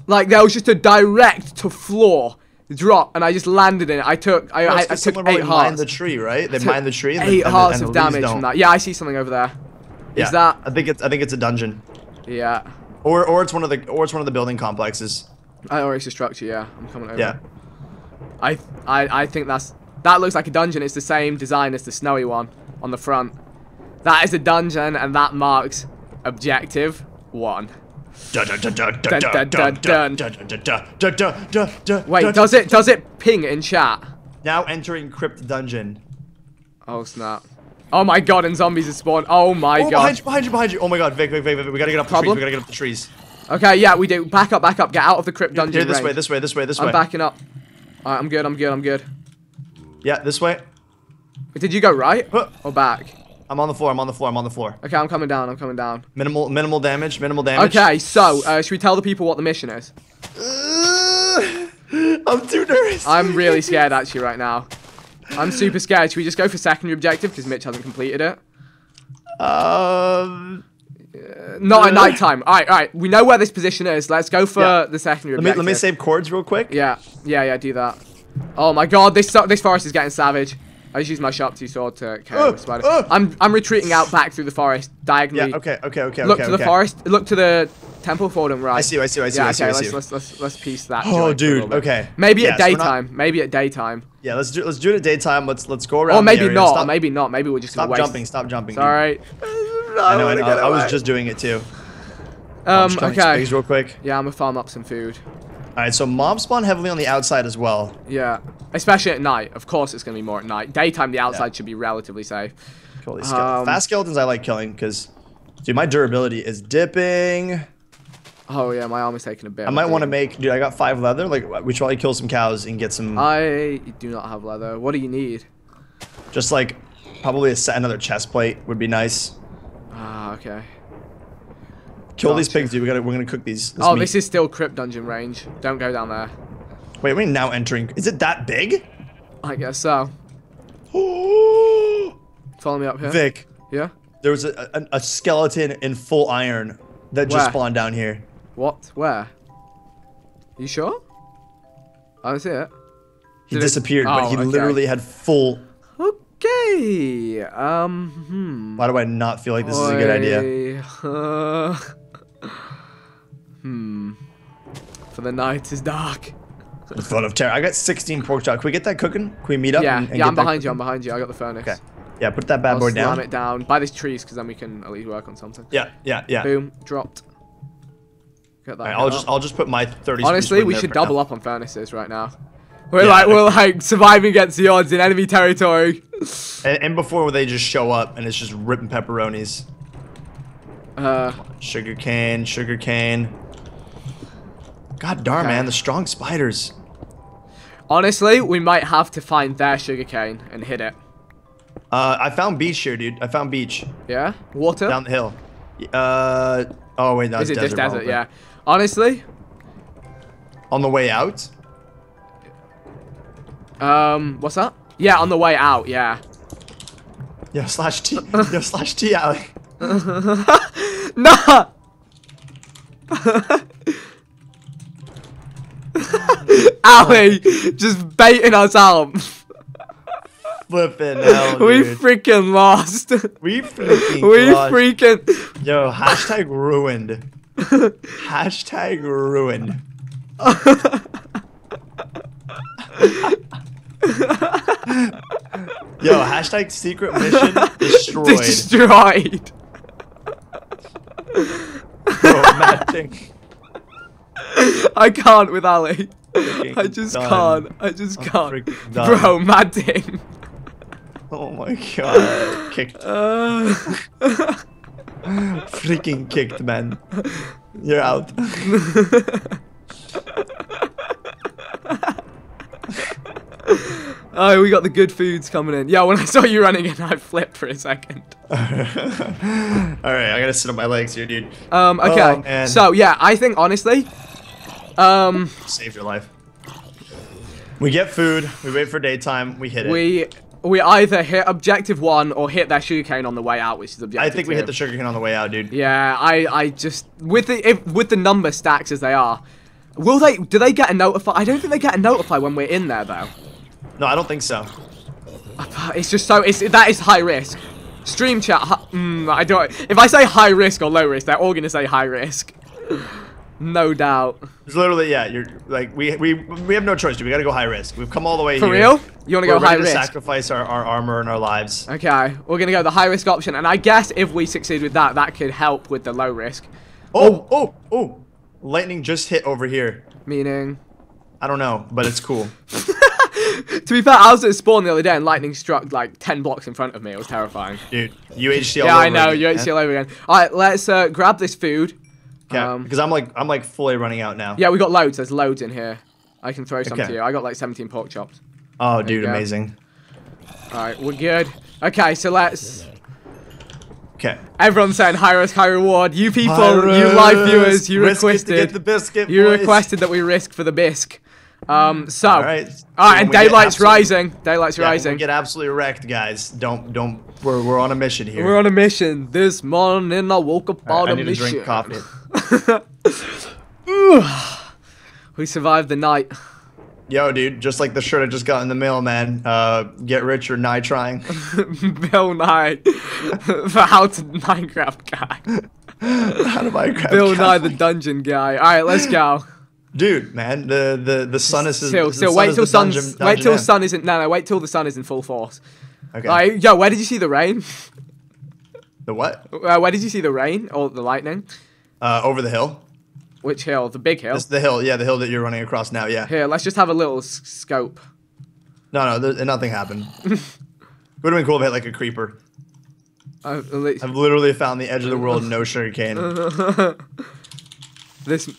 Like there was just a direct to floor drop, and I just landed in it. I took 8 hearts. Mined the tree, right? They mined the tree. 8 hearts of damage from that. Yeah, I see something over there. Yeah, is that? I think it's a dungeon. Yeah. Or it's one of the building complexes. Or it's a structure. Yeah, I'm coming over. Yeah. I think that looks like a dungeon. It's the same design as the snowy one on the front. That is a dungeon, and that marks objective 1. Wait, does it ping in chat? Now entering crypt dungeon. Oh snap. Oh my god, and zombies have spawned. Oh my god. Behind you. Oh my god, Vic. We gotta get up the trees. We gotta get up the trees. Okay, yeah, we do. Back up. Get out of the crypt dungeon. Here, this way. I'm backing up. Alright, I'm good. Yeah, this way. Did you go right or back? I'm on the floor. Okay, I'm coming down. Minimal damage. Okay, so, should we tell the people what the mission is? I'm too nervous. I'm really scared, actually, right now. I'm super scared. Should we just go for secondary objective, because Mitch hasn't completed it? Not at night time. All right. We know where this position is. Let's go for the secondary objective. Let me save cords real quick. Yeah, do that. Oh my god, this forest is getting savage. I just used my sharp 2 sword to KO the spider. I'm retreating out back through the forest, diagonally. Yeah, okay. Look to the forest. Look to the temple, forward and right. I see. Let's piece that. Oh, dude. Okay. Maybe at daytime. Yeah, let's do it at daytime. Let's go around. Or maybe not. Stop. Maybe not. Maybe we're just gonna waste. Stop jumping. Sorry. I know. I was just doing it too. Okay. Real quick. Yeah, I'm gonna farm up some food. All right, so mobs spawn heavily on the outside as well. Yeah, especially at night. Of course, it's going to be more at night. Daytime, the outside should be relatively safe. Cool, fast skeletons I like killing because, dude, my durability is dipping. Oh, yeah, my arm is taking a bit. I might want to make... Dude, I got 5 leather. Like, we should probably kill some cows and get some... I do not have leather. What do you need? Just, like, probably another chest plate would be nice. Ah, okay. Kill these pigs, dude. We're gonna cook these. This is still crypt dungeon range. Don't go down there. Wait, we're now entering. Is it that big? I guess so. Follow me up here. Vic. Yeah. There was a skeleton in full iron that just spawned down here. What? Where? You sure? I don't see it. He disappeared, but he literally had full... Okay. Why do I not feel like this is a good idea? For the night is dark. It's full of terror. I got 16 pork chops. Can we get that cooking? Can we meet up? Yeah, and I'm behind you. I'm behind you. I got the furnace. Okay. Yeah, put that bad boy down. Slam it down. Buy these trees, because then we can at least work on something. Yeah, yeah, yeah. Boom. Dropped. Get that. Right, I'll just put my 30. Honestly, we should double up on furnaces right now. We're like surviving against the odds in enemy territory. And before they just show up and it's just ripping pepperonis. Sugarcane, sugarcane. God darn, man, the strong spiders. Honestly, we might have to find their sugarcane and hit it. I found beach here, dude. I found beach. Yeah? Water? Down the hill. Oh, wait, that's desert. Is it just desert? Yeah. Honestly? On the way out? What's that? Yeah, on the way out, yeah. Yo, slash T. Yo, slash T, Ali. Nah! Ali, just baiting us out. Flipping hell, we freaking lost. We freaking lost. Freaking. Yo, hashtag ruined. Hashtag ruined. Yo, hashtag secret mission destroyed. Destroyed. Bro, mad thing. I can't with Ali. I just can't. I just can't. Bro, mad thing. Oh my god. Kicked. Freaking kicked, man. You're out. Oh, we got the good foods coming in. Yeah, when I saw you running in, I flipped for a second. Alright, I gotta sit on my legs here, dude. Okay. Oh, so, yeah, I think, honestly... Save your life. We get food, we wait for daytime, we hit it. We either hit objective 1 or hit their sugarcane on the way out, which is objective 2. I think we hit the sugarcane on the way out, dude. Yeah, I just... With the number stacks as they are, will they... Do they get a notify? I don't think they get a notify when we're in there, though. No, I don't think so. It's just so... that is high risk. Stream chat... I don't... If I say high risk or low risk, they're all going to say high risk. No doubt. It's literally, yeah, you're... Like, we have no choice, dude. We got to go high risk. We've come all the way here. For real? You want to go high risk? We're ready to sacrifice our armor and our lives. Okay. We're going to go the high risk option. And I guess if we succeed with that, that could help with the low risk. Oh, oh, oh. Oh. Lightning just hit over here. Meaning? I don't know, but it's cool. To be fair, I was at spawn the other day and lightning struck like 10 blocks in front of me. It was terrifying. Dude, UHC all over again. Yeah, I know, UHC all over again. All right, let's grab this food. Okay, because I'm like fully running out now. Yeah, we got loads. There's loads in here. I can throw some to you. I got like 17 pork chops. Oh, dude, amazing. All right, we're good. Okay, so let's... Okay. Everyone's saying high risk, high reward. You people, you live viewers, you requested that we risk for the bisque. So, all right, and daylight's rising. Daylight's rising. We get absolutely wrecked, guys. Don't. We're on a mission here. We're on a mission. This morning I woke up on a mission. I need to drink coffee. We survived the night. Yo, dude, just like the shirt I just got in the mail, man. Get rich or nigh trying. Bill Nye for How to Minecraft guy. How to Minecraft. Bill Nye, the dungeon guy. All right, let's go. Dude, man, the sun is. Still, wait till sun's. Wait till sun isn't. No, wait till the sun is in full force. Okay. Like, yo, where did you see the rain? The what? Where did you see the rain or the lightning? Over the hill. Which hill? The big hill. It's the hill, yeah, the hill that you're running across now, yeah. Here, let's just have a little scope. No, nothing happened. It would have been cool if I had like a creeper. I've literally found the edge of the world, no sugarcane.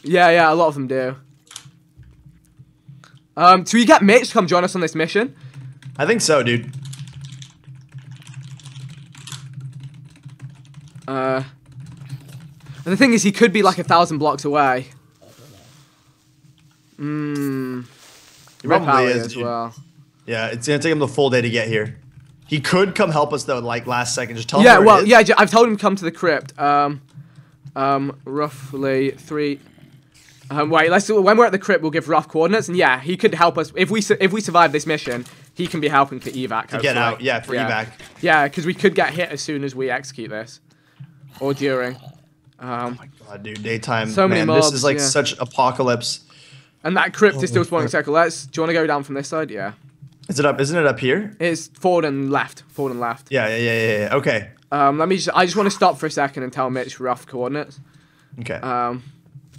Yeah, a lot of them do. So you get Mitch to come join us on this mission? I think so, dude. And the thing is, he could be like 1,000 blocks away. Probably is, as well. Yeah, it's gonna take him the full day to get here. He could come help us though, like last second. Just tell him. Yeah, I've told him to come to the crypt. Roughly three. Wait, let's do, when we're at the crypt, we'll give rough coordinates, and yeah, he could help us if we survive this mission. He can be helping to evac. To get out, yeah, for evac. Yeah, because we could get hit as soon as we execute this, or during. Oh my god, dude, daytime. So many mobs. This is like such apocalypse. And that crypt is still spawning circle. Do you want to go down from this side? Yeah. Is it up? Isn't it up here? It's forward and left. Forward and left. Yeah. Okay. Let me just. I just want to stop for a second and tell Mitch rough coordinates. Okay.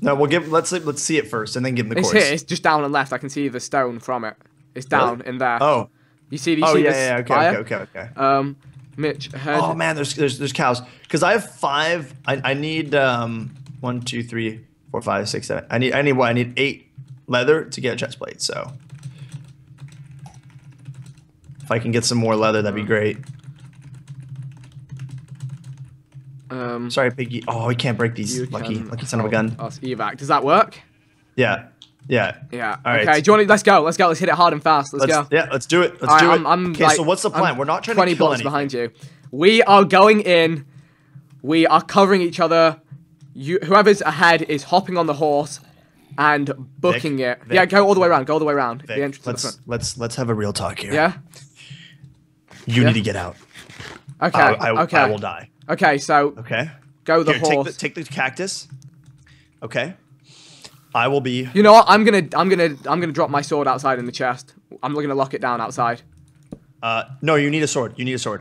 No, we'll give. Let's see it first, and then give him the course. It's here. It's just down and left. I can see the stone from it. It's down in there. Oh. You see this fire? Okay. Mitch. Oh man, there's cows. Cause I have five. I need 1, 2, 3, 4, 5, 6, 7. I need what? I need 8 leather to get a chest plate. So if I can get some more leather, that'd be great. Sorry, Piggy. Oh, we can't break these. Lucky son of a gun. Evac. Does that work? Yeah. All right. Okay. Do you want to? Let's go. Let's hit it hard and fast. Let's go. Yeah. Let's do it. Let's do it. Okay. Like, so what's the plan? We're not trying to kill anything. 20 blocks behind you. We are going in. We are covering each other. Whoever's ahead is hopping on the horse and booking it. Vic. Yeah. Go all the way around. Go all the way around. The entrance to the front. Let's have a real talk here. Yeah. You need to get out. Okay. I will die. Okay. Go the horse. Take the cactus. Okay. I will be. You know what? I'm gonna drop my sword outside in the chest. I'm gonna lock it down outside. No, you need a sword.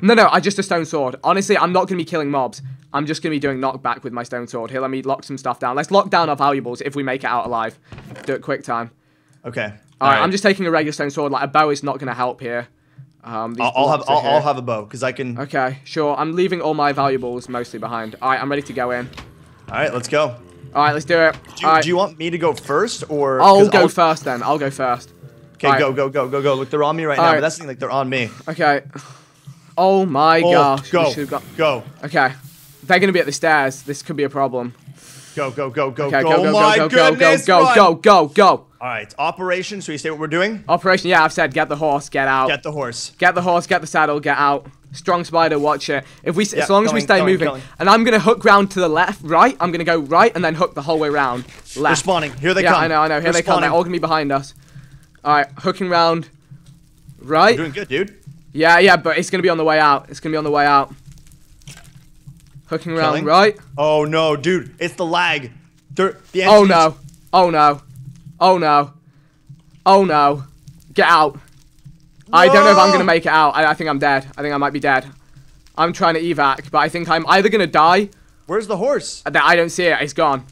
No, I just a stone sword. Honestly, I'm not gonna be killing mobs. I'm just gonna be doing knockback with my stone sword. Here, let me lock some stuff down. Let's lock down our valuables if we make it out alive. Do it quick time. Okay. All right. I'm just taking a regular stone sword. Like a bow is not gonna help here. I'll have a bow because I can. Okay, sure. I'm leaving all my valuables mostly behind. All right, I'm ready to go in. All right, let's go. Alright, let's do it. Do you want me to go first, or... I'll go first. Okay, go. Look, they're on me right now, but that's the thing, like, they're on me. Okay. Oh my gosh. Go. Okay. They're gonna be at the stairs. This could be a problem. Go. Oh my goodness! Go. Alright, operation, so you say what we're doing? Operation, yeah, I've said get the horse, get out. Get the saddle, get out. Strong spider, watch it. As long as we stay moving. And I'm gonna hook round to the left, right. I'm gonna go right and then hook the whole way round. Left. They're spawning. Here they come. I know. Here they come. They're all gonna be behind us. All right, hooking round. Right. You're doing good, dude. Yeah, but it's gonna be on the way out. Hooking round, right. Oh no, dude! It's the lag. Oh no! Get out. I don't know if I'm gonna make it out. I think I'm dead. I think I might be dead. I'm trying to evac, but I think I'm either gonna die. Where's the horse? I don't see it. It's gone.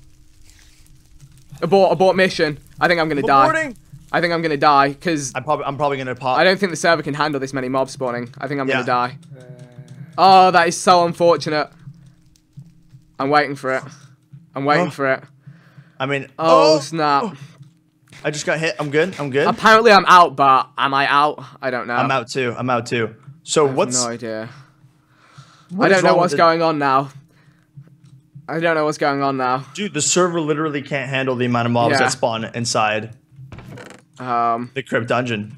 Abort mission. I think I'm gonna die. I think I'm gonna die because I'm probably gonna pop. I don't think the server can handle this many mobs spawning. I think I'm gonna die. Oh, that is so unfortunate. I'm waiting for it. I mean. Oh snap. Oh. I just got hit. I'm good. Apparently, I'm out, but am I out? I don't know. I'm out too. So I have no idea. I don't know what's going on now. Dude, the server literally can't handle the amount of mobs that spawn inside the crypt dungeon.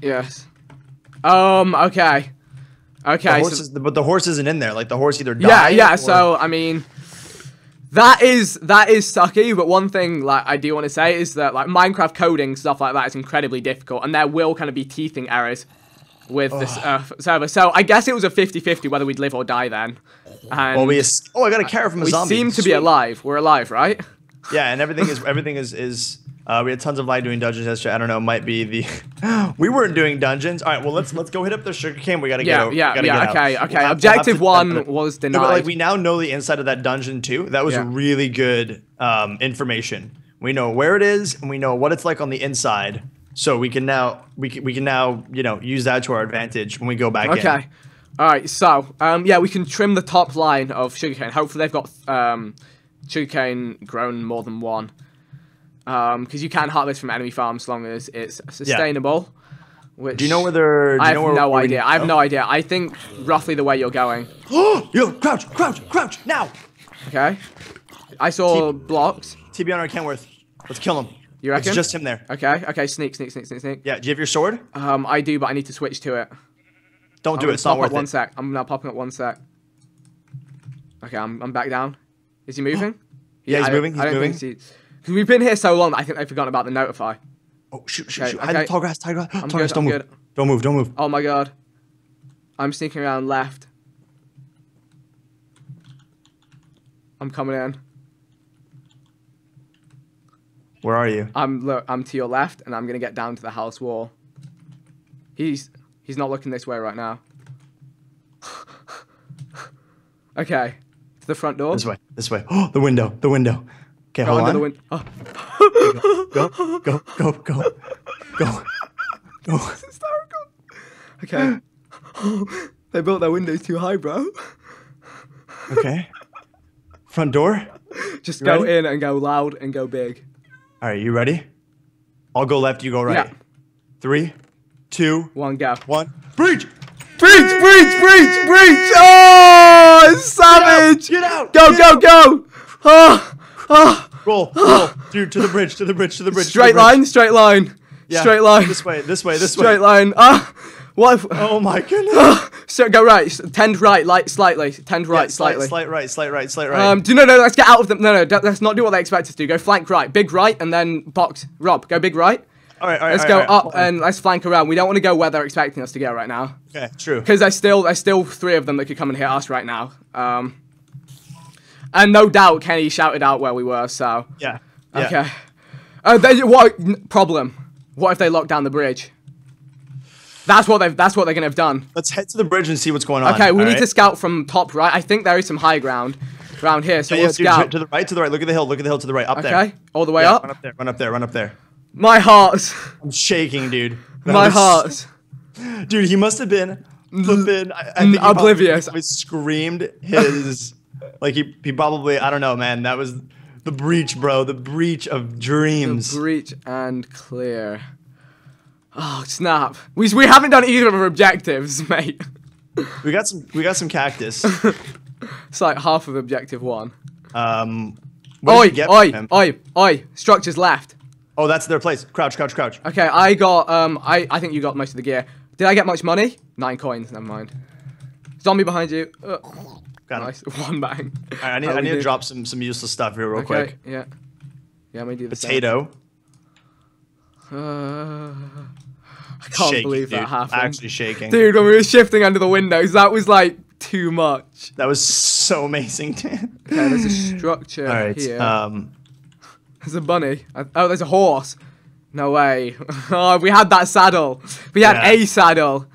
Yes. Okay. Okay. But the horse isn't in there. Like the horse either died. Yeah. So I mean. That is sucky, but one thing like I do want to say is that like Minecraft coding stuff like that is incredibly difficult, and there will kind of be teething errors with this server. So I guess it was a 50-50 whether we'd live or die then. And well, I got a carrot from a zombie. We seem to be alive. We're alive, right? Yeah, and everything is we had tons of lag doing dungeons yesterday. I don't know, it might be the we weren't doing dungeons. All right, well let's go hit up the sugar cane. We gotta get out. Okay. Objective one was denied. No, but like we now know the inside of that dungeon too. That was really good information. We know where it is and we know what it's like on the inside. So we can now use that to our advantage when we go back in. Okay. All right. So we can trim the top line of sugarcane. Hopefully they've got sugarcane grown more than one. Because you can harvest from enemy farms as long as it's sustainable. Which do you know whether? I have no idea. I think roughly the way you're going. Yo, crouch now. Okay. I saw blocks. TBR on Kenworth. Let's kill him. You reckon? It's just him there. Okay. Sneak. Yeah. Do you have your sword? I do, but I need to switch to it. Don't do it. It's not worth it. I'm now popping up 1 sec. Okay, I'm back down. Is he moving? Yeah, he's moving. He's moving. Because we've been here so long, I think I've forgotten about the notify. Oh, shoot, shoot, shoot. Okay. Tall grass, I'm good, don't move. Don't move, don't move. Oh my god. I'm sneaking around left. I'm coming in. Where are you? I'm to your left, and I'm gonna get down to the house wall. He's not looking this way right now. Okay, to the front door. This way, this way. Oh, the window, the window. Okay, hold on. Oh. Go. This is hysterical. Okay. Oh, they built their windows too high, bro. Okay. Front door. Just go in and go loud and go big. All right, you ready? I'll go left, you go right. Yeah. 3, 2, 1, go. One. Breach! Breach! Breach! Breach! Breach! Oh, it's savage! Get out! Get out! Go! Oh! Oh! Roll, dude, to the bridge! To the bridge! To the bridge! Straight line! Yeah. Straight line! This way! Straight line! Ah! What? If, oh my goodness! So go right, tend right, slightly. Tend right, yeah, slightly. Slight right. No, let's get out of them. No, let's not do what they expect us to do. Go flank right, big right, and then box. Rob, go big right. All right. Let's go up and let's flank around. We don't want to go where they're expecting us to go right now. Okay, true. Because there's still three of them that could come and hit us right now. And no doubt Kenny shouted out where we were. So yeah. Okay. What problem? What if they lock down the bridge? That's what they're gonna have done. Let's head to the bridge and see what's going on. Okay, we need to scout from top right. I think there is some high ground around here, so we'll scout to the right. Look at the hill to the right. Up there. Okay, all the way up. Run up there. My heart. I'm shaking, dude. My heart. Dude, he must have been oblivious. He screamed his like he probably, I don't know, man. That was the breach, bro. The breach of dreams. The breach and clear. Oh snap! We haven't done either of our objectives, mate. We got some cactus. It's like half of objective one. Oi! Structures left. Oh, that's their place. Crouch. Okay, I got I think you got most of the gear. Did I get much money? 9 coins. Never mind. Zombie behind you. Got nice. It. One bang. All right, I need to drop some useless stuff here real quick. Yeah. Let me do the potato. I can't believe that happened. Actually shaking. Dude, when we were shifting under the windows, that was like too much. That was so amazing. Okay, there's a structure here. There's a bunny. Oh, there's a horse. No way. Oh, we had that saddle. We had a saddle.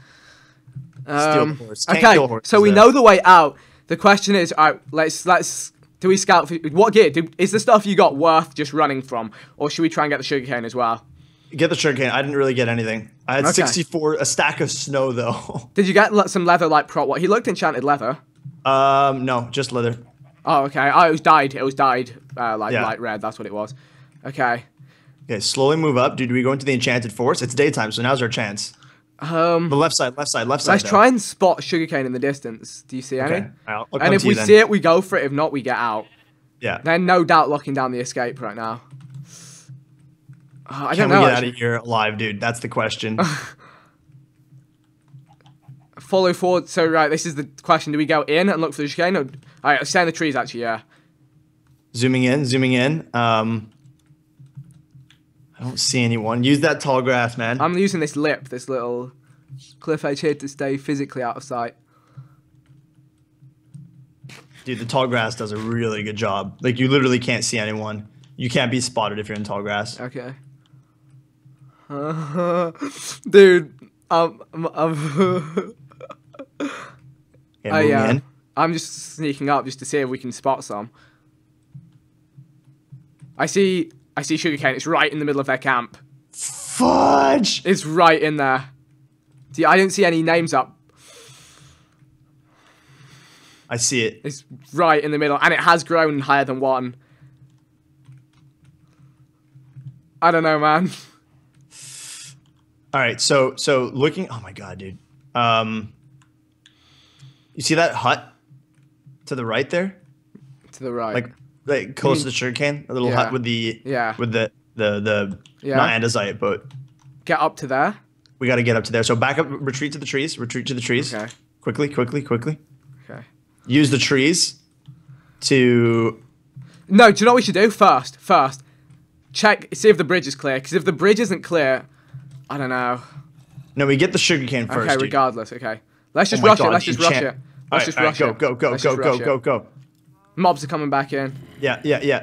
Steel horse. Okay, so we know the way out. The question is, all right, let's do we scout for what gear? Is the stuff you got worth just running from, or should we try and get the sugarcane as well? Get the sugarcane. I didn't really get anything. I had 64, a stack of snow though. Did you get some leather like prop? What? He looked enchanted leather. No, just leather. Oh, okay. Oh, it was dyed. Light red. That's what it was. Okay. Okay, slowly move up. Dude, we go into the enchanted forest. It's daytime, so now's our chance. The left side. Let's try and spot sugarcane in the distance. Do you see any? Okay. Right, and if we see it, we go for it. If not, we get out. Yeah. They're no doubt locking down the escape right now. I don't know. Can we get out of here alive, dude? That's the question. Follow forward. So, right, this is the question. Do we go in and look for the chicane? All right, I'll stay in the trees, actually, yeah. Zooming in. I don't see anyone. Use that tall grass, man. I'm using this little cliff edge here to stay physically out of sight. Dude, the tall grass does a really good job. Like, you literally can't see anyone. You can't be spotted if you're in tall grass. Okay. Dude, I'm just sneaking up just to see if we can spot some. I see sugarcane. It's right in the middle of their camp. Fudge! It's right in there. See, I don't see any names up. I see it. It's right in the middle, and it has grown higher than one. I don't know, man. All right, so looking. Oh my god, dude. You see that hut to the right there? To the right, like close to the sugarcane, a little hut with the not andesite, but get up to there. We got to get up to there. So back up, retreat to the trees. Okay. Quickly. Okay. Use the trees. to... No, do you know what we should do? First, check, see if the bridge is clear, because if the bridge isn't clear, I don't know. No, we get the sugarcane first. Okay, regardless, okay. Let's just rush it, let's just rush it. Let's just rush it. Go. Mobs are coming back in. Yeah.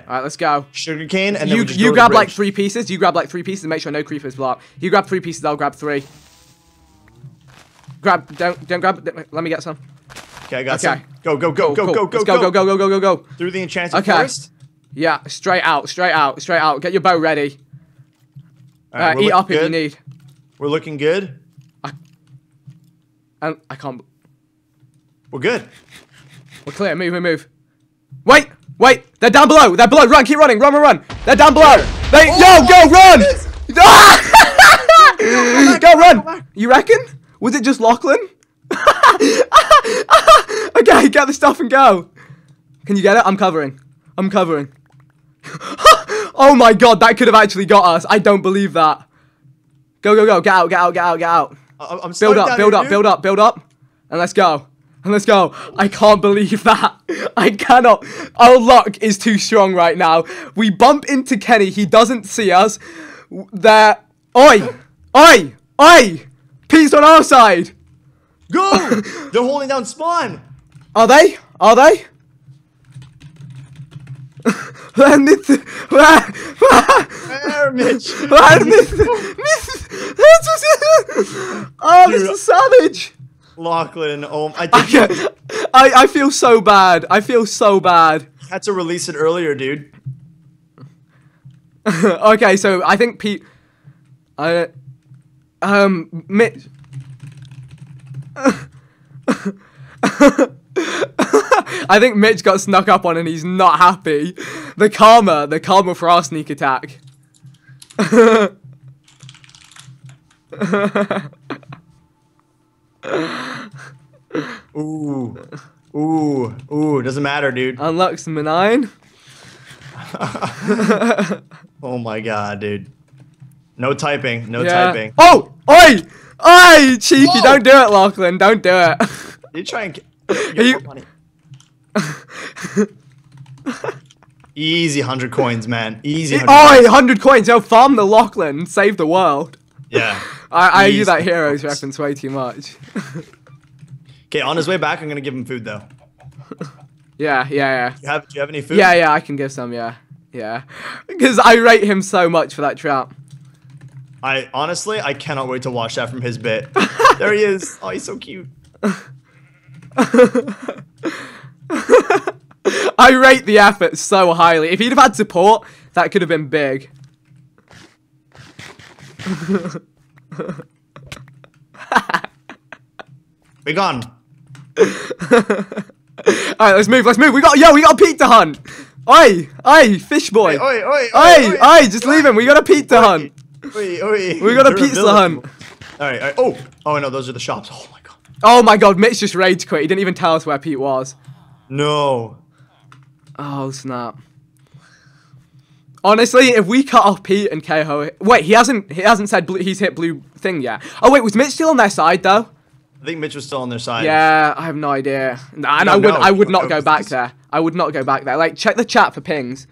All right, let's go. Sugarcane, and then you grab like 3 pieces. You grab like 3 pieces and make sure no creepers block. You grab 3 pieces, I'll grab 3. Grab, don't grab, let me get some. Okay, I got some. Go, go, go. Through the enchanted forest. Yeah, straight out. Get your bow ready. All right, eat up if you need. We're looking good. I can't. We're good. We're clear. Move. Wait. They're down below. Run. Keep running. Run. They're down below. Go, run. Go, run. You reckon? Was it just Lachlan? Okay, get the stuff and go. Can you get it? I'm covering. Oh my god, that could have actually got us. I don't believe that. Go. Get out. I'm build up, build up. And let's go. I can't believe that. I cannot. Our luck is too strong right now. We bump into Kenny. He doesn't see us. There. Oi. Peace on our side. Go. They're holding down spawn. Are they? Mitch. Oh, this is savage. Lachlan, oh, I feel so bad. Had to release it earlier, dude. Okay, so I think Pete, Mitch. I think Mitch got snuck up on and he's not happy. The karma for our sneak attack. Ooh. Doesn't matter, dude. Unlocks Menine. Oh my god, dude. No typing. Oh! Oi! Cheeky, whoa. Don't do it, Lachlan. Don't do it. You try and get money. Easy 100 coins, man. Easy. 100 coins. 100 coins. Yo, farm the Lachlan. Save the world. Yeah. I use that hero's reference way too much. Okay, on his way back, I'm gonna give him food though. Yeah. Do you have any food? Yeah, I can give some. Yeah. Because I rate him so much for that trap. I honestly cannot wait to watch that from his bit. There he is. Oh, he's so cute. I rate the effort so highly. If he'd have had support, that could have been big. Be gone. Alright, let's move. We got Pete to hunt. Oi, fish boy. Oi, just leave him. We got a Pete to hunt. We got a Pete to hunt. Alright. Oh no, those are the shops. Oh my god, Mitch just rage quit. He didn't even tell us where Pete was. No. Oh snap. Honestly, if we cut off Pete and KO, wait, he hasn't said blue, he's hit blue thing yet. Oh wait, was Mitch still on their side though? I think Mitch was still on their side. Yeah, I have no idea. Nah, and no, I would not go back there. I would not go back there. Like, check the chat for pings.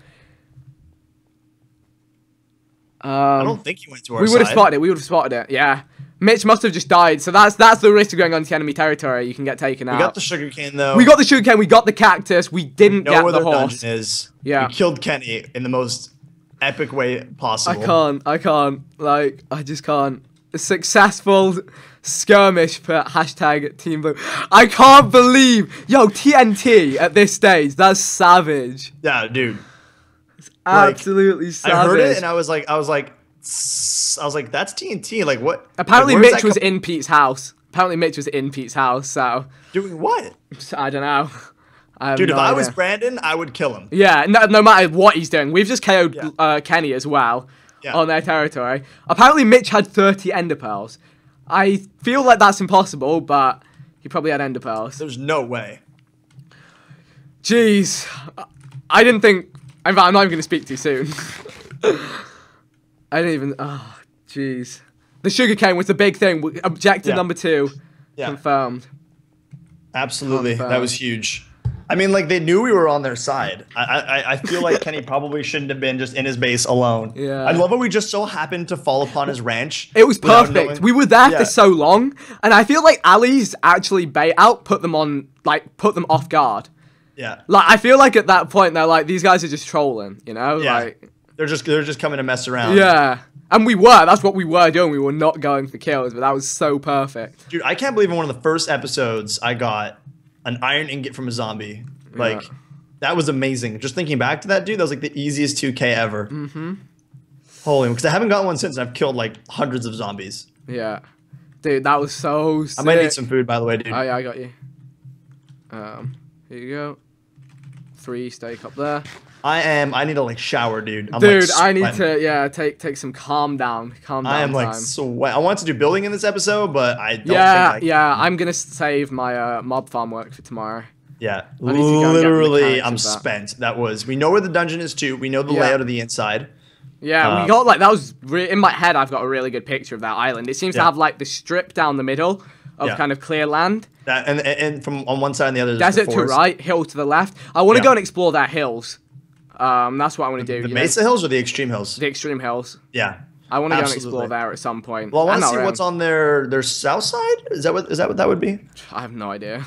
I don't think he went to our side. We would have spotted it. Yeah, Mitch must have just died. So that's the risk of going onto enemy territory. You can get taken out. We got the sugarcane though. We got the cactus. We didn't get the horse. Know where the dungeon is. Yeah, we killed Kenny in the most epic way possible. I can't. Like, I just can't. A successful skirmish per hashtag Team Blue. I can't believe. Yo, TNT at this stage. That's savage. Yeah, dude. It's absolutely savage. I heard it and I was like, that's TNT. Like, what? Apparently, like, Mitch was in Pete's house. So doing what? I don't know. Dude, if I was Brandon, I would kill him. Yeah, no matter what he's doing. We've just KO'd Kenny as well. Yeah. On their territory. Apparently, Mitch had 30 ender pearls. I feel like that's impossible, but he probably had ender pearls. There's no way. Jeez. I didn't think... In fact, I'm not even going to speak too soon. I didn't even... Oh, jeez. The sugarcane was the big thing. Objective number 2. Confirmed. Absolutely. That was huge. I mean, like, they knew we were on their side. I feel like Kenny probably shouldn't have been just in his base alone. Yeah. I love how we just so happened to fall upon his ranch. It was perfect. We were there for so long, and I feel like Ali's actually baitout put them on, like, put them off guard. Yeah. Like, I feel like at that point they're like, these guys are just trolling, you know? Yeah. Like, they're just coming to mess around. Yeah. And we were. That's what we were doing. We were not going for kills, but that was so perfect. Dude, I can't believe in one of the first episodes I got an iron ingot from a zombie. Like, that was amazing. Just thinking back to that, dude, that was like the easiest 2K ever. Mm-hmm. Holy, because I haven't gotten one since, and I've killed like hundreds of zombies. Yeah. Dude, that was so sick. I might need some food, by the way, dude. Oh, yeah, I got you. Here you go. 3 steak up there. I need to, like, shower, dude. Dude, like, I need to, take some calm down I am, like, sweat. I wanted to do building in this episode, but I don't think I can. Yeah, I'm going to save my mob farm work for tomorrow. Yeah, literally, I'm spent. That was, we know where the dungeon is, too. We know the layout of the inside. Yeah, we got, like, that was, in my head, I've got a really good picture of that island. It seems to have, like, the strip down the middle of kind of clear land. That, and from on one side and the other. Desert to right, hill to the left. I want to go and explore that hills. That's what I want to do. The Mesa Hills or the Extreme Hills? The Extreme Hills. Yeah. I want to go and explore there at some point. Well, I want to see what's on their south side. Is that what that would be? I have no idea.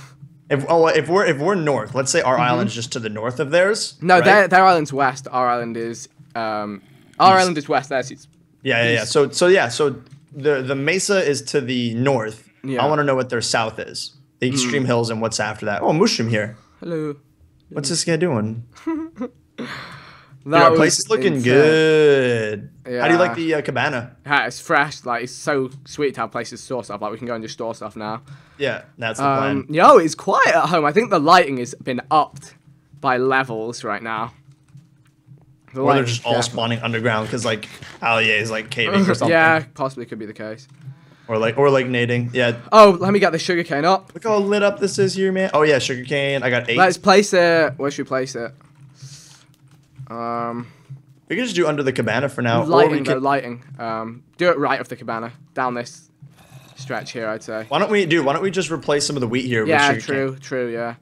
If we're north, let's say our island's just to the north of theirs. No, right? their island's west. Our island is west. Theirs is east. So the Mesa is to the north. Yeah. I want to know what their south is. The Extreme Hills and what's after that. Oh, mushroom here. Hello. What's this guy doing? Dude, our place is looking good. Yeah. How do you like the cabana? Yeah, it's fresh. Like, it's so sweet to have places to store stuff. Like, we can go and just store stuff now. Yeah, that's the plan. Yo, it's quiet at home. I think the lighting has been upped by levels right now. Or they're just all spawning underground because, like, Allier is, like, caving or something. Yeah, possibly could be the case. Or like nading. Yeah. Oh, let me get the sugarcane up. Look how lit up this is here, man. Oh, yeah, sugarcane. I got 8. Let's place it. Where should we place it? We can just do under the cabana for now. Lighting. Do it right off the cabana, down this stretch here, I'd say. Why don't we just replace some of the wheat here? Yeah, with true, yeah.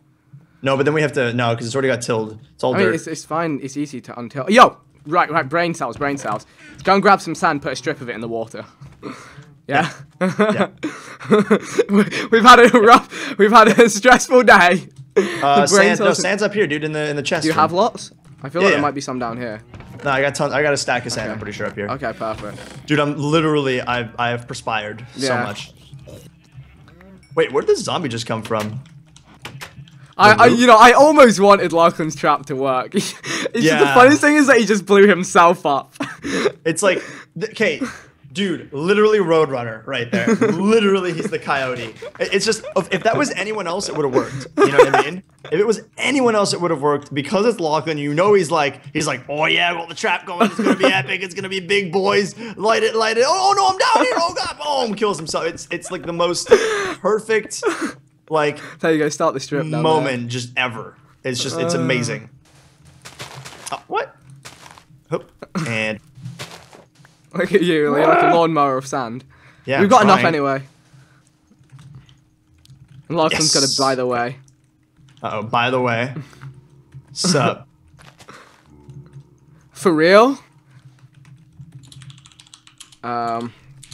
No, but then we have to because it's already got tilled. It's all dirt. It's fine. It's easy to untill. Yo, right. Brain cells. Let's go and grab some sand. Put a strip of it in the water. Yeah. We've had a stressful day. Sand's up here, dude, in the chest. Do you have lots? I feel like there might be some down here. No, I got tons. I got a stack of sand. Okay. I'm pretty sure up here. Okay, perfect. Dude, I'm literally I have perspired so much. Wait, where did this zombie just come from? I almost wanted Lachlan's trap to work. Just the funniest thing is that he just blew himself up. It's like, okay. Dude, literally Roadrunner right there. Literally, he's the coyote. It's just, if that was anyone else, it would have worked. You know what I mean? If it was anyone else, it would have worked. Because it's Lachlan, you know he's like, oh yeah, got the trap going. It's going to be epic. It's going to be big, boys. Light it. Oh no, I'm down here. Oh God, boom. Kills himself. It's like the most perfect, like, there you go, start the strip moment just ever. It's just, it's amazing. What? And... Look at you, like a lawnmower of sand. Yeah, we've got enough anyway. And Lachlan's got a by the way. Uh-oh, by the way. Sup. For real? Yeah, oops.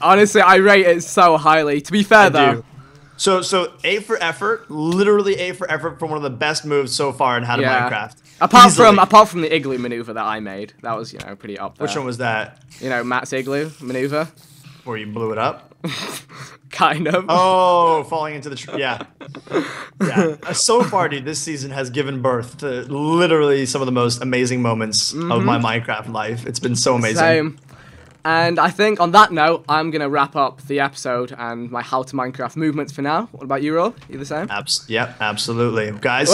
Honestly, I rate it so highly. To be fair, though. So A for effort, literally A for effort for one of the best moves so far in How to Minecraft. Apart from the igloo maneuver that I made, that was pretty up there. Which one was that? Matt's igloo maneuver. Where you blew it up. Kind of. Oh, falling into the tree. Yeah. So far, dude, this season has given birth to literally some of the most amazing moments of my Minecraft life. It's been so amazing. Same. And I think on that note, I'm going to wrap up the episode and my How to Minecraft movements for now. What about you, Rob? You the same? Yep, absolutely. Guys, hit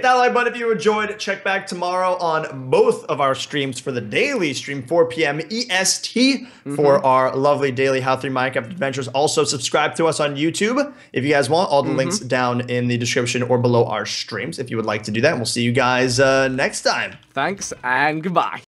that like button if you enjoyed. Check back tomorrow on both of our streams for the daily stream, 4 p.m. EST, for our lovely daily How to Minecraft adventures. Also, subscribe to us on YouTube if you guys want. All the links down in the description or below our streams if you would like to do that. And we'll see you guys next time. Thanks, and goodbye.